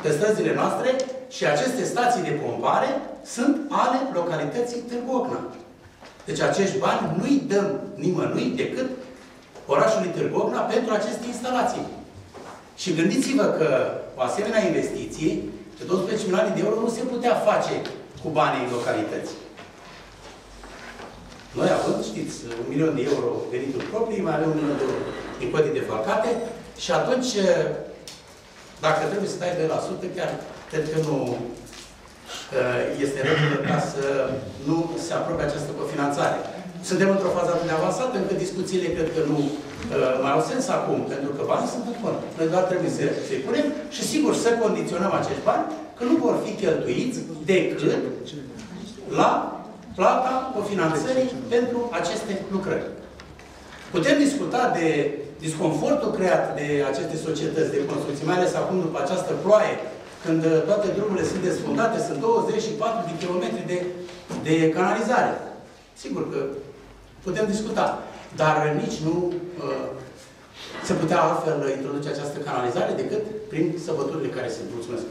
pe străzile noastre și aceste stații de pompare sunt ale localității Târgu Ocna. Deci acești bani nu-i dăm nimănui decât orașului Târgu Ocna pentru aceste instalații. Și gândiți-vă că o asemenea investiție de douăsprezece milioane de euro nu se putea face cu banii în localități. Noi avem, știți, un milion de euro venituri proprii, mai avem un milion de euro din cotii defalcate și atunci, dacă trebuie să dai doi la sută, chiar cred că nu este regulă ca să nu se aprobe această cofinanțare. Suntem într-o fază atât de avansată, încât discuțiile cred că nu mai au sens acum, pentru că banii sunt în cont. Noi doar trebuie să-i punem și, sigur, să condiționăm acești bani că nu vor fi cheltuiți decât la plata cofinanțării pentru aceste lucrări. Putem discuta de disconfortul creat de aceste societăți de construcții, mai ales acum după această ploaie, când toate drumurile sunt desfundate, sunt douăzeci și patru de kilometri de, de canalizare. Sigur că putem discuta, dar nici nu uh, se putea altfel introduce această canalizare decât prin săpăturile care se mulțumesc.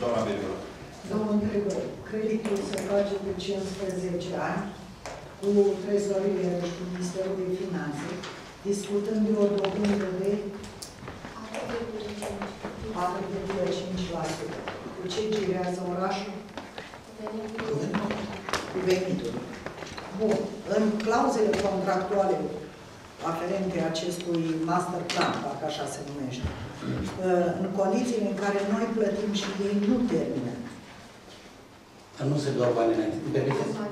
Doamna Beriola. Domnul Grigore, creditul se face de cincisprezece ani cu trezorile și cu Ministerul de Finanțe, discutând de o dobândă de patru virgulă cinci la sută. Cu ce girează orașul? Cu venituri. Bun. În clauzele contractuale aferente acestui master plan, dacă așa se numește, în condițiile în care noi plătim și ei nu termină. Dar nu se dau banii înainte.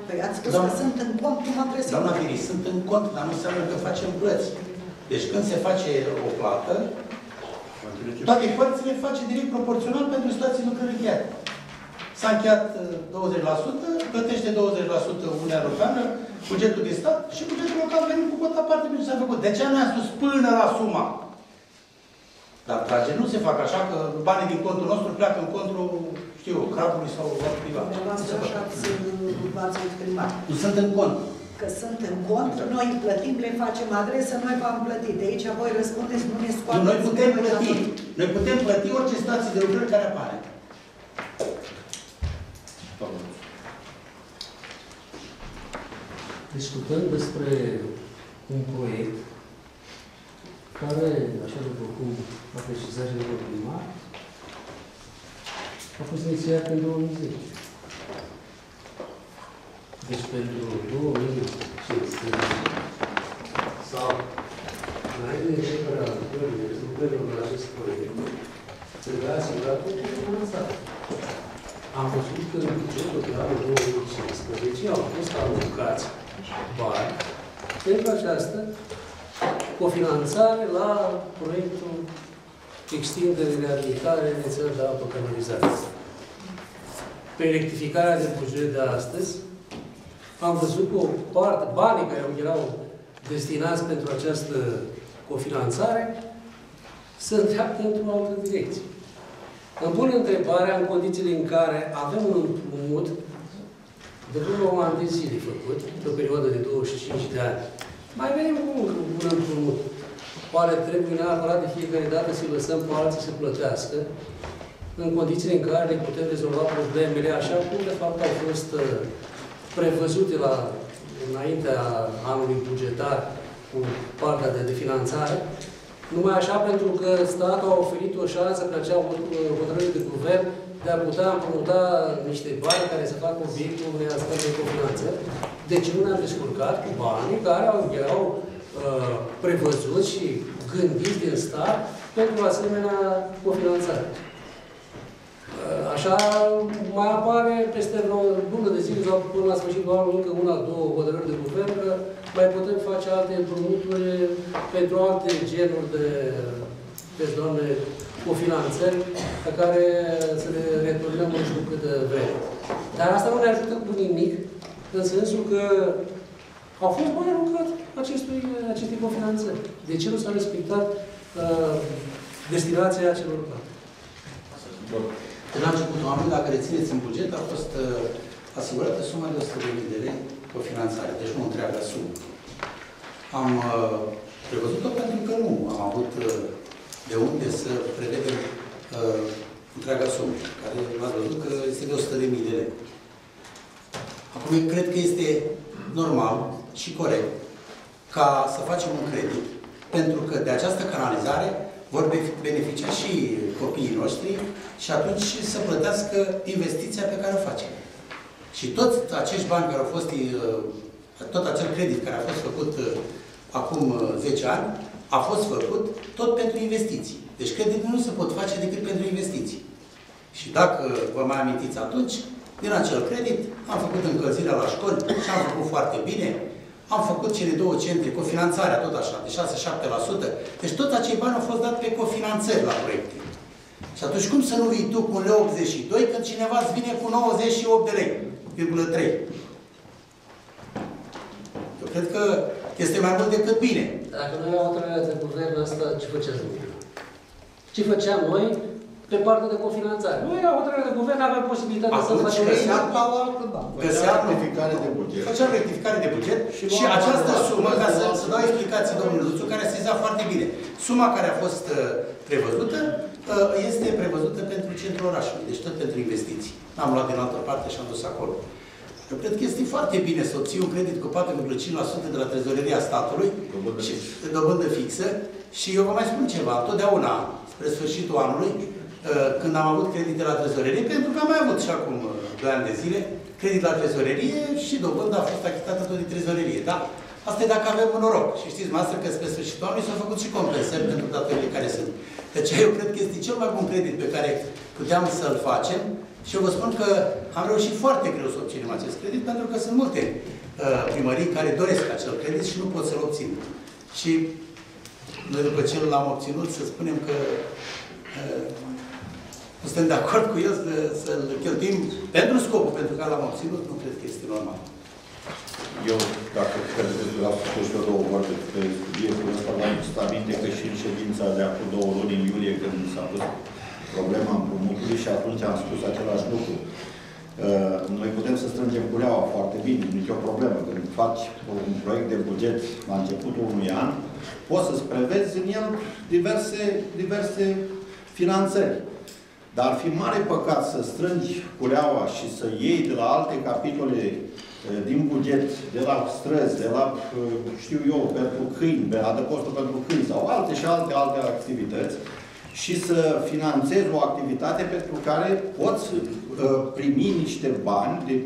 Păi ați spus că sunt în cont, cum a trebuit. Doamna Piri, sunt în cont, dar nu înseamnă că facem plăți. Deci când se face o plată, toate părțile face direct proporțional pentru situații lucrări încheiate. S-a încheiat douăzeci la sută, plătește douăzeci la sută Uniunea Europeană, bugetul de stat și bugetul local venim cu cota parte pentru ce s-a făcut. De aceea ne-a spus până la suma. Dar, dragi, nu se fac așa că banii din contul nostru pleacă în contul, știu eu, CRAB-ului sau unor privat. Nu sunt în cont. Că sunt în cont, noi plătim, le facem adresă, noi v-am plătit. De aici voi răspundeți, nu ne scoateți. Noi putem plăti. Noi putem plăti orice situație de lucrări care apare. Discutăm despre un proiect care, așa după cum a precizat domnul primar, a fost inițiat în două mii zece. Deci pentru două mii cincisprezece sau înainte de începerea lucrărilor la acest proiect, trebuia asigurat totul finanțat. Am văzut că în bugetul de anul două mii cincisprezece au fost alocați bani pentru această cofinanțare la proiectul extindere de reabilitare rețelelor de apă canalizată. Pe rectificarea de buget de astăzi, am văzut că o parte, banii care erau destinați pentru această cofinanțare se îndreaptă într-o altă direcție. Îmi pun întrebarea în condițiile în care avem un împrumut de vreo an de zile făcut, pe o perioadă de douăzeci și cinci de ani. Mai venim cu un împrumut. Oare trebuie neapărat de fiecare dată să-i lăsăm pe alții să plătească în condițiile în care le putem rezolva problemele așa cum de fapt au fost prevăzute la, înaintea anului bugetar cu partea de, de finanțare. Numai așa, pentru că statul a oferit o șansă pe acea hotărâre de guvern de a putea împrumuta niște bani care să facă obiectul unei astfel de cofinanță. Deci nu ne-am descurcat cu banii care au, erau uh, prevăzuți și gândiți din stat pentru asemenea cofinanțare. Uh, așa mai apare peste o lună de zile sau până la sfârșitul anului încă una, două hotărâri de guvern că mai putem face alte împrumuturi pentru alte genuri de persoane cofinanțări pe care să le returnăm nu știu cât de vreme. Dar asta nu ne ajută cu nimic, în sensul că au fost bani aruncați acestei cofinanțări. De ce nu s-a respectat uh, destinația celor bani? De la începutul anului, dacă rețineți în buget, a fost uh, asigurată suma de o sută de mii de lei cofinanțare, deci nu întreaga sumă. Am uh, prevăzut-o pentru că nu am avut uh, de unde să prevedem uh, întreaga sumă, care v-ați văzut că este de o sută de mii de lei. Acum, eu cred că este normal și corect ca să facem un credit, pentru că de această canalizare vor beneficia și copiii noștri și atunci să plătească investiția pe care o facem. Și toți acești bani care au fost, tot acel credit care a fost făcut acum zece ani, a fost făcut tot pentru investiții. Deci creditul nu se pot face decât pentru investiții. Și dacă vă mai amintiți atunci, din acel credit am făcut încălzirea la școli și am făcut foarte bine. Am făcut cele două centre, cofinanțarea tot așa, de șase la șapte la sută. Deci toți acei bani au fost dat pe cofinanțări la proiecte. Și atunci cum să nu vii tu cu un leu optzeci și doi când cineva îți vine cu nouăzeci și opt de lei, virgulă trei? Eu cred că este mai mult decât bine. Dacă noi am autorizat de guvernul ăsta, ce făceam noi? Ce făceam noi pe partea de cofinanțare? Nu era autorizat de guvern, aveam posibilitatea să facem rectificare de buget. Făceam rectificare de buget și, și această sumă, ca să, să dau explicații domnului Luțu, care a sesizat foarte bine. Suma care a fost prevăzută este prevăzută pentru centrul orașului, deci tot pentru investiții. Am luat din altă parte și am dus acolo. Eu cred că este foarte bine să obții un credit cu patru virgulă cinci la sută de la trezoreria statului și de dobândă fixă. Și eu vă mai spun ceva, totdeauna, spre sfârșitul anului, când am avut credit de la trezorerie, pentru că am mai avut și acum doi ani de zile, credit la trezorerie și dobândă a fost achitată tot din trezorerie, da? Asta e dacă avem noroc. Și știți, dumneavoastră, că spre sfârșitul anului s-au făcut și compensări pentru datorile care sunt. Deci eu cred că este cel mai bun credit pe care puteam să-l facem și eu vă spun că am reușit foarte greu să obținem acest credit, pentru că sunt multe primării care doresc acel credit și nu pot să-l obțin. Și noi după ce l-am obținut, să spunem că nu suntem de acord cu el să-l cheltuim pentru scopul pentru care l-am obținut, nu cred că este normal. Eu, dacă credeți că ați spus eu două vorbe pe subiectul ăsta, v-am pus aminte că și în ședința de acum două luni, în iulie, când s-a pus problema împrumutului și atunci am spus același lucru. Uh, noi putem să strângem culeaua foarte bine, nicio problemă. Când faci un proiect de buget la începutul unui an, poți să-ți prevezi în el diverse, diverse finanțări. Dar ar fi mare păcat să strângi culeaua și să iei de la alte capitole din buget, de la străzi, de la, știu eu, pentru câini, de adăpostul pentru câini sau alte și alte, alte activități și să finanțezi o activitate pentru care poți uh, primi niște bani de,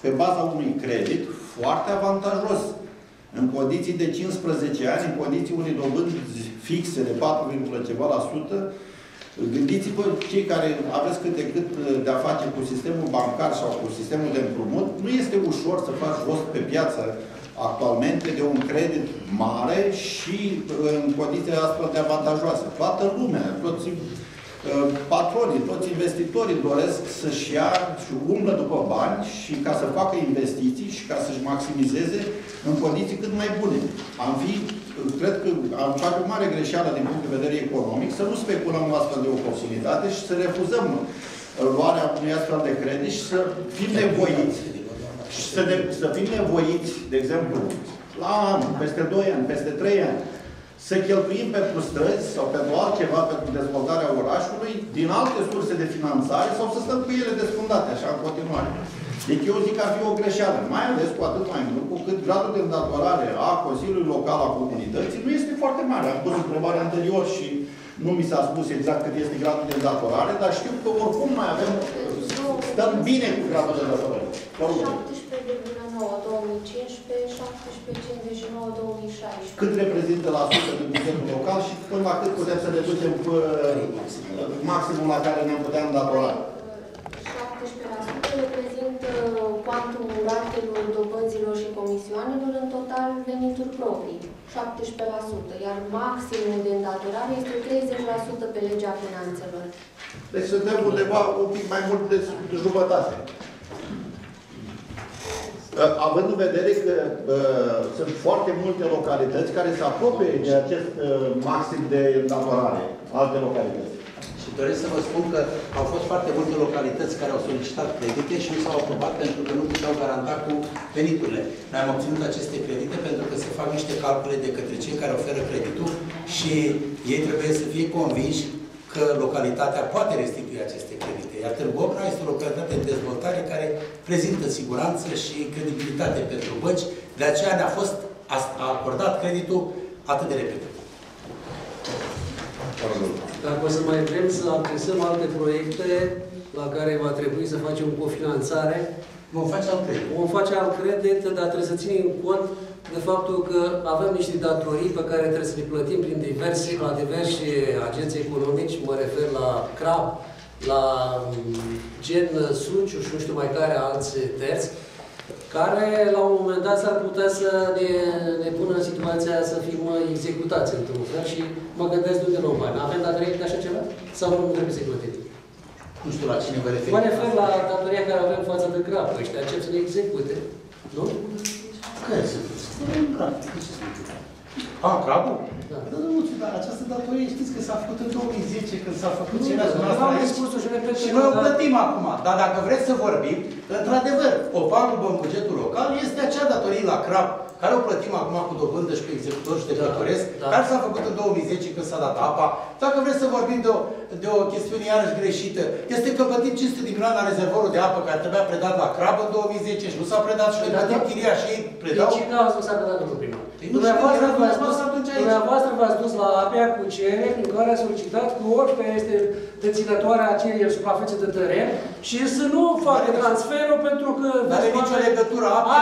pe baza unui credit foarte avantajos. În condiții de cincisprezece ani, în condiții unei dobândi fixe de patru virgulă ceva la sută, gândiți-vă, cei care aveți câte cât de-a face cu sistemul bancar sau cu sistemul de împrumut, nu este ușor să faci rost pe piață actualmente de un credit mare și în condiții astfel de avantajoase. Toată lumea, toți patronii, toți investitorii doresc să-și ia și umblă după bani și ca să facă investiții și ca să-și maximizeze în condiții cât mai bune. Am fi, cred că am face o mare greșeală din punct de vedere economic să nu speculăm astfel de oportunitate și să refuzăm luarea unui astfel de credit și să fim nevoiți. Și să, ne, să fim nevoiți, de exemplu, la anul, peste doi ani, peste trei ani, să cheltuim pentru străzi sau pentru altceva, pentru dezvoltarea orașului, din alte surse de finanțare sau să stăm cu ele desfundate, așa, în continuare. Deci eu zic că ar fi o greșeală, mai ales cu atât mai mult, cu cât gradul de îndatorare a Consiliului Local a Comunității nu este foarte mare. Am pus întrebarea anterior și nu mi s-a spus exact cât este gradul de îndatorare, dar știu că oricum mai avem, stăm bine cu gradul de îndatorare. șaptesprezece virgulă nouă două mii cincisprezece, șaptesprezece virgulă cincizeci și nouă două mii șaisprezece. Cât reprezintă la sută din bugetul local și până la cât putem să reducem maximul la care ne-am putea îndatora? șaptesprezece la sută reprezintă cuantumul ratelor, dobânzilor și comisioanelor în total venituri proprii, șaptesprezece la sută, iar maximul de îndatorare este treizeci la sută pe legea finanțelor. Deci suntem undeva un pic mai mult de jumătate. Având în vedere că uh, sunt foarte multe localități care se apropie de acest uh, maxim de îndatorare, alte localități. Și doresc să vă spun că au fost foarte multe localități care au solicitat credite și nu s-au aprobat pentru că nu puteau garanta cu veniturile. Noi am obținut aceste credite pentru că se fac niște calcule de către cei care oferă creditul și ei trebuie să fie convinși că localitatea poate restitui aceste credite. Iar Târgu Ocna este o localitate de dezvoltare care prezintă siguranță și credibilitate pentru bănci, de aceea ne-a fost acordat creditul atât de repede. Dacă o să mai vrem să adresăm alte proiecte la care va trebui să facem cofinanțare, vom face alt credit. Vom face alt credit, dar trebuie să ținem cont de faptul că avem niște datorii pe care trebuie să le plătim prin diverse, la diverse agenții economici, mă refer la C R A B, la gen Suciu și nu știu mai care alți terți, care la un moment dat s-ar putea să ne, ne pună în situația să fim executați într-un fel și mă gândesc de unde luăm bani. Avem datorii de așa ceva? Sau nu trebuie să plătim? Nu știu la cine vă referi. Mă refer la datoria care avem față de C R A B, că ăștia încep să ne execute. Nu? Care sunt? A, C R A B-ul? Da. Da, nu, dar această datorie știți că s-a făcut în două mii zece, când s-a făcut cele noastre și noi o plătim acum. Dar dacă vreți să vorbim, într-adevăr, o pagubă în bugetul local este acea datorie la C R A B, care o plătim acum cu dobândă și cu executor și de datoresc, da, da. Care s-a făcut în două mii zece când s-a dat apa. Dacă vreți să vorbim de o, de o chestiune iarăși greșită, este că plătim cinci sute de milioane la rezervorul de apă care trebuia predat la C R A B în două mii zece și nu s-a predat și le plătim chiria și ei predau. Deci n-a răspuns a predat lucru primar. Dumneavoastră v-ați dus la apea cu cerere prin care a solicitat că oricare este deținătoarea acelei suprafețe de teren și să nu facă transferul pentru că... Dar are nicio legătură apă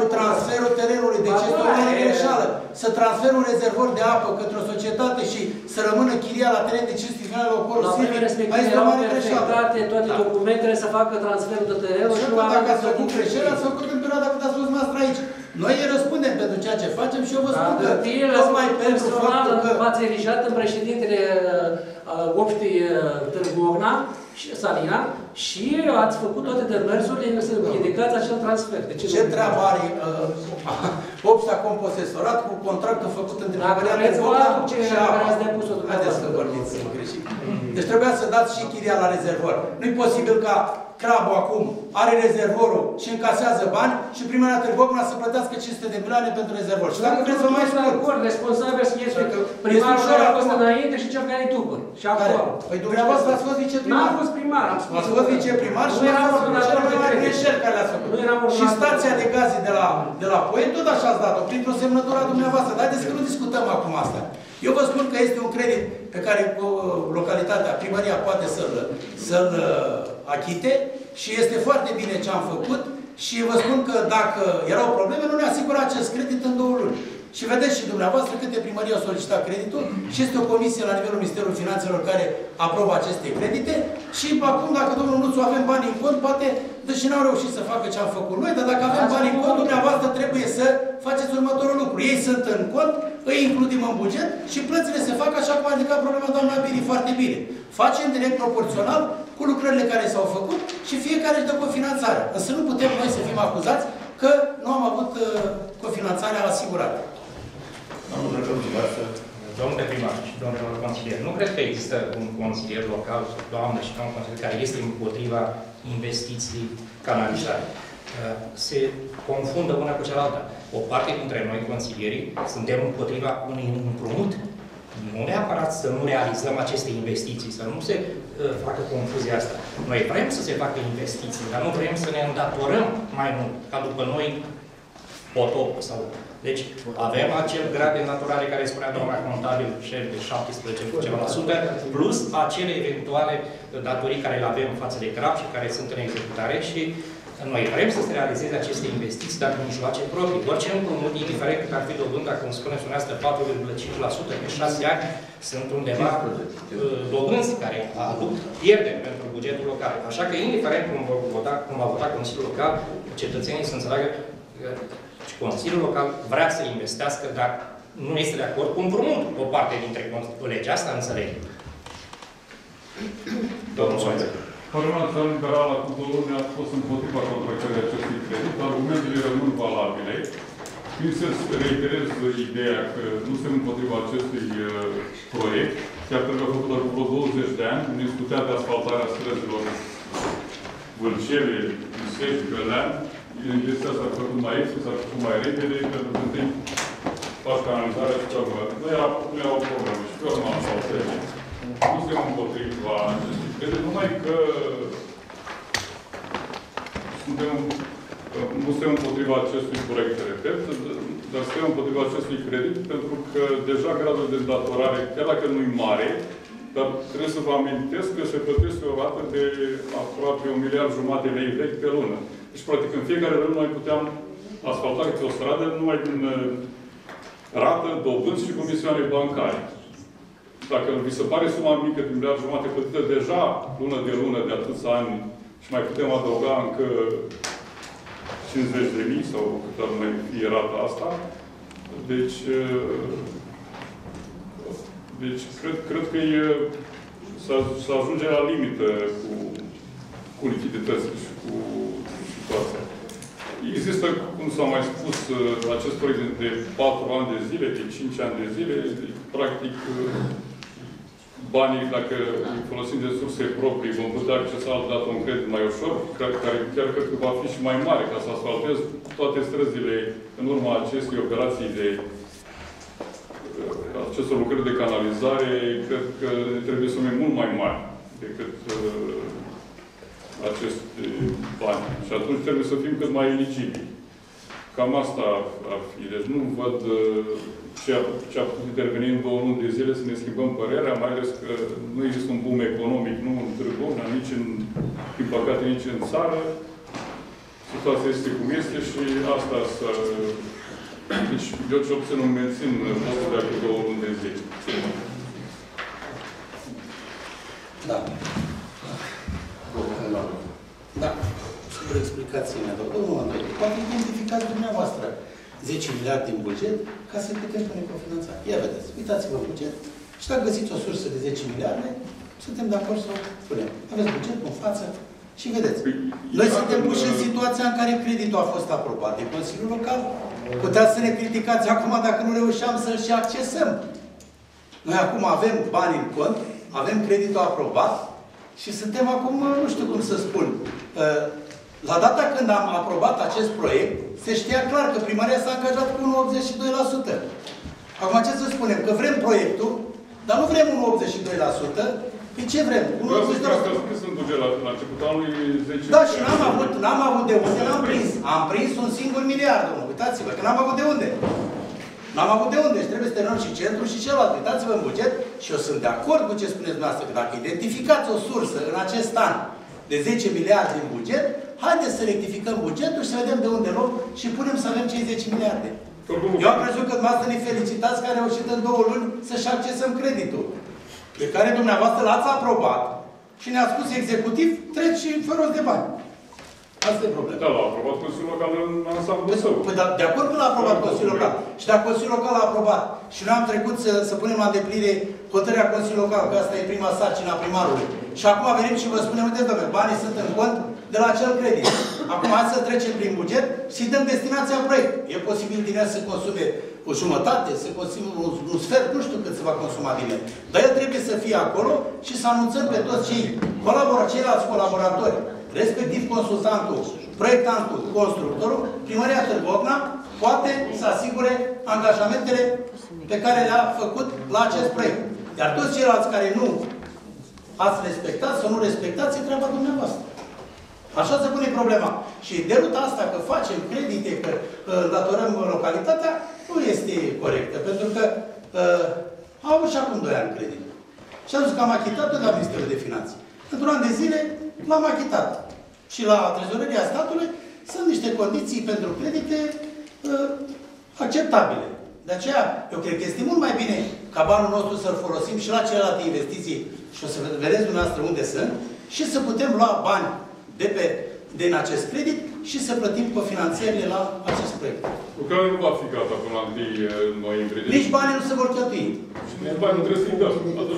cu transferul terenului. Deci este o greșeală. Să transferi un rezervor de apă către o societate și să rămână chiria la teren de cinci sute de milioane la o corul Siriei, mai este o mare greșeală. Toate documentele să facă transferul de teren și nu avem... Dacă ați făcut greșeală, ați făcut în perioada când ați fost noastră aici. Noi îi răspundem pentru ceea ce facem și eu vă spun că tocmai pentru faptul că... V-ați erijat în președintele optii Târgu Ocna și Salina și ați făcut toate demersurile să ridicați acel transfer. Ce treabă are opția acum posesorat cu contractul făcut între Târgu Ocna și apă? Haideți să vorbiți greșit. Deci trebuia să dați și chiria la rezervor. Nu-i posibil ca C R A B-ul acum are rezervorul și încasează bani și primăria Târgu Ocna să plătească cinci sute de milioane pentru rezervor. Și dacă vreți să mai spun... Responsabil este primarul care a fost înainte și cel care e după. Și acolo. Păi dumneavoastră ați fost viceprimar. N-am fost primar. Ați fost viceprimar și ați fost în cele mai mari greșeli care le-ați făcut. Și stația de gaze de la Poeni tot așa ați dat-o, printr-o semnătură a dumneavoastră. Dar haideți că nu discutăm acum asta. Eu vă spun că este un credit pe care localitatea, primăria poate să-l achite și este foarte bine ce am făcut și vă spun că dacă erau probleme, nu ne asigură acest credit în două luni. Și vedeți și dumneavoastră câte primării au solicitat creditul și este o comisie la nivelul Ministerului Finanțelor care aprobă aceste credite și acum, dacă domnul Nuțu avem bani în cont, poate, deși n-au reușit să facă ce am făcut noi, dar dacă avem bani în cont, dumneavoastră trebuie să faceți următorul lucru. Ei sunt în cont, îi includem în buget și plățile se fac așa cum a indicat problema doamna Biri foarte bine. Facem direct proporțional cu lucrările care s-au făcut și fiecare își dă cofinanțarea. Însă nu putem noi să fim acuzați că nu am avut cofinanțarea asigurată. Domnule primar și domnul consilier, nu cred că există un consilier local, doamnă și domnul consilier, care este împotriva investiției canalizare. se confundă una cu cealaltă. O parte dintre noi, consilierii, suntem împotriva unui împrumut. Nu neapărat să nu realizăm aceste investiții, să nu se uh, facă confuzia asta. Noi vrem să se facă investiții, dar nu vrem să ne îndatorăm mai mult, ca după noi potop sau... Deci avem acel grad de naturale care spunea doamna contabil, share de șaptesprezece la sută, plus acele eventuale datorii care le avem față de C R A B și care sunt în executare și noi vrem să se realizeze aceste investiții, dar cu mijloace proprii. Orice împrumut, indiferent cât ar fi dobânda, cum spune dumneavoastră, patru virgulă cinci la sută pe șase ani, sunt undeva dobânzi care aduc pierderi pentru bugetul local. Așa că, indiferent cum, vor vota, cum va vota Consiliul Local, cetățenii să înțeleagă că Consiliul Local vrea să investească, dar nu este de acord cu împrumut o parte dintre legea asta, înțeleg. Domnul Soiță. Formația liberală cu Bologna a fost împotriva contractării acestui credit, argumentele rămân valabile. Când se reiterez ideea că nu sunt împotriva acestui proiect, chiar că a făcut la vreo douăzeci de ani, când discutea de asfaltarea străzilor Vâlcele, Tisești, Gălean, investiția s-a făcut mai ieftin, s-a făcut mai repede, pentru că întâi fac canalizarea și ceva. Nu era o problemă și pe urmă asfaltării. Nu suntem împotriva acestui. Deci, numai că suntem, nu suntem împotriva acestui proiect, repet, dar suntem împotriva acestui credit, pentru că deja gradul de îndatorare, chiar dacă nu e mare, dar trebuie să vă amintesc că se plătește o rată de aproape un miliard jumate de lei vechi pe lună. Deci, practic, în fiecare lună noi puteam asfalta câte o stradă, numai din rată, dobânzi și comisioane bancare. Dacă vi se pare suma mică de miliard jumate plătită deja lună de lună de atâția ani și mai putem adăuga încă cincizeci de mii sau cât ar mai fi rata asta, deci, deci cred, cred că e, să ajunge la limită cu, cu lichiditățile și cu situația. Există, cum s-a mai spus, acest proiect de patru ani de zile, de cinci ani de zile, practic, banii, dacă folosim de surse proprii, vom putea accesa dat un credit mai ușor, care chiar cred că va fi și mai mare, ca să asfaltez toate străzile în urma acestei operații de acestor lucrări de canalizare, cred că trebuie să fie mult mai mari decât aceste bani. Și atunci trebuie să fim cât mai eligibili. Cam asta ar fi. Deci nu văd ce a putut interveni în două luni de zile să ne schimbăm părerea, mai ales că nu există un boom economic, nu în Târgu Ocna, nici în, din păcate, nici în țară. Situația este cum este și asta să... Deci, eu ce obțin, nu mențin postul de acum două luni de zile. Da. Da. Da. Super explicație mea, domnul Andrei. Poate identificați dumneavoastră zece miliarde în buget ca să putem pune cofinanțare. Ia vedeți, uitați-vă buget și dacă găsiți o sursă de zece miliarde, suntem de acord să o punem. Aveți bugetul în față și vedeți. Noi suntem puși în situația în care creditul a fost aprobat de Consiliul Local. Puteați să ne criticați acum dacă nu reușeam să-l și accesăm. Noi acum avem bani în cont, avem creditul aprobat, și suntem acum, nu știu cum să spun, la data când am aprobat acest proiect, se știa clar că primăria s-a angajat cu unu virgulă optzeci și doi la sută. Acum ce să spunem? Că vrem proiectul, dar nu vrem unu virgulă optzeci și doi la sută, pe ce vrem? unu virgulă optzeci și doi la sută. Sunt buget la începutul anului zece. Da, și n-am avut, n-am avut de unde, l-am prins. Am prins un singur miliard, domnule. Uitați-vă, că n-am avut de unde. N-am avut de unde, și trebuie să terminăm și centru și celălalt. Uitați-vă în buget și eu sunt de acord cu ce spuneți dumneavoastră, că dacă identificați o sursă în acest an de zece miliarde în buget, haideți să rectificăm bugetul și să vedem de unde luăm și punem să avem cei zece miliarde. Eu am crezut că dumneavoastră ne felicitați că a reușit în două luni să-și accesăm creditul, pe care dumneavoastră l-ați aprobat și ne-a spus executiv, treci și fără de bani. Asta e problema. Da, l-a aprobat Consiliul Local în ansamblul său. Păi, da, de acord că l-a aprobat Consiliul Local. Și dacă Consiliul Local l-a aprobat și noi am trecut să, să punem la îndeplinire hotărârea Consiliului Local, că asta e prima sarcină a primarului. Și acum venim și vă spunem, uite, domnule, banii sunt în cont de la acel credit. Acum hai să trecem prin buget și dăm destinația în proiect. E posibil din ea să consume o jumătate, să consume un, un sfert, nu știu cât se va consuma din el. Dar el trebuie să fie acolo și să anunțăm pe toți cei colaboratori, ceilalți colaboratori, respectiv consultantul proiectantul, constructorul, primăria Târgu Ocna poate să asigure angajamentele pe care le-a făcut la acest proiect. Iar toți ceilalți care nu ați respectat sau nu respectați, e treaba dumneavoastră. Așa se pune problema. Și de ruta asta că facem credite, că datorăm localitatea, nu este corectă. Pentru că uh, au și acum doi ani credit. Și am zis că am achitat-o de la Ministerul de Finanțe. Într-un an de zile l-am achitat. Și la trezoreria statului sunt niște condiții pentru credite uh, acceptabile. De aceea, eu cred că este mult mai bine ca banul nostru să-l folosim și la celelalte investiții, și o să vedeți dumneavoastră unde sunt, și să putem lua bani de pe, din acest credit și să plătim cofinanțierile la acest proiect. Lucrarea nu va fi gata până la întâi noiembrie. Nici banii nu se vor cheltui. Și nici banii nu trebuie să-i dăm.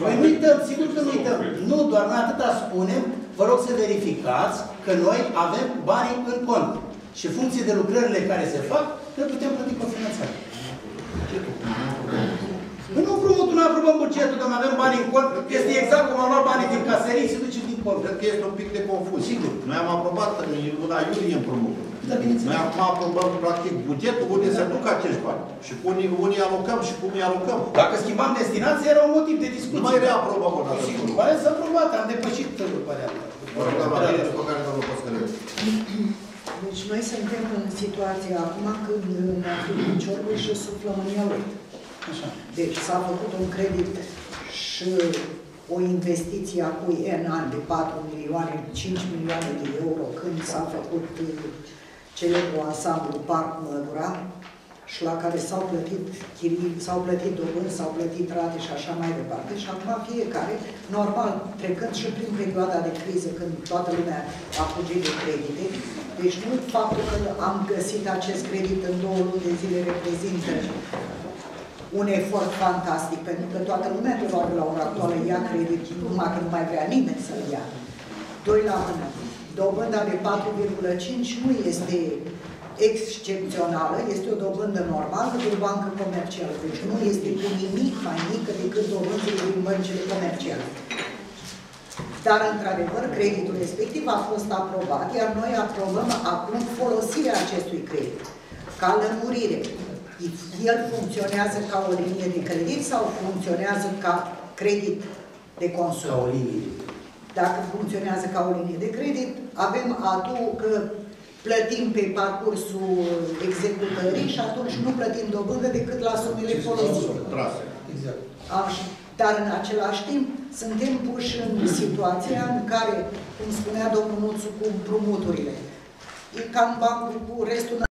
Păi nu-i dăm, sigur că nu-i dăm. Nu, doar noi atâta spunem, vă rog să verificați că noi avem banii în cont. Și în funcție de lucrările care se fac, le putem plăti cofinanțare. Nu împrumutul, nu aprobăm bugetul, dar avem bani în cont. Este exact cum am luat banii din caserii, se duce din cont. Cred că este un pic de confuz. Sigur, noi am aprobat în luna iulie împrumutul. Noi acum aprobăm, practic, bugetul unde se duc acești bani. Și cu unii, unii alocăm și cum îi alocăm. Dacă schimbam destinația, era un motiv de discuție. Nu mai reaprobăm o dată. Sigur, pare să aprobate, am depășit părerea. Deci noi suntem în situația acum când ne-a fi în ciorbă și suflăm în el. Așa. Deci s-a făcut un credit și o investiție cu N ani de patru milioane, cinci milioane de euro când s-a făcut celebrul ansamblu Parc Mădura și la care s-au plătit chirii, s-au plătit dobânzi, s-au plătit rate și așa mai departe. Și acum fiecare, normal, trecând și prin perioada de criză, când toată lumea a fugit de credite, deci nu faptul că am găsit acest credit în două luni de zile reprezintă un efort fantastic, pentru că toată lumea probabil la ora actuală ia credit, numai că nu mai vrea nimeni să-l ia. Doi la mână. Dobânda de patru virgulă cinci nu este excepțională, este o dobândă normală de bancă comercială. Deci nu este cu nimic mai mică decât dobânzile din băncile comerciale. Dar, într-adevăr, creditul respectiv a fost aprobat, iar noi aprobăm acum folosirea acestui credit ca lămurire. El funcționează ca o linie de credit sau funcționează ca credit de consum? Ca o linie. Dacă funcționează ca o linie de credit, avem atul că plătim pe parcursul executării și atunci nu plătim dobândă decât la sumele folosite. Exact. Așa. Dar în același timp suntem puși în situația în care, cum spunea domnul Nuțu, cu împrumuturile. E cam bancul cu restul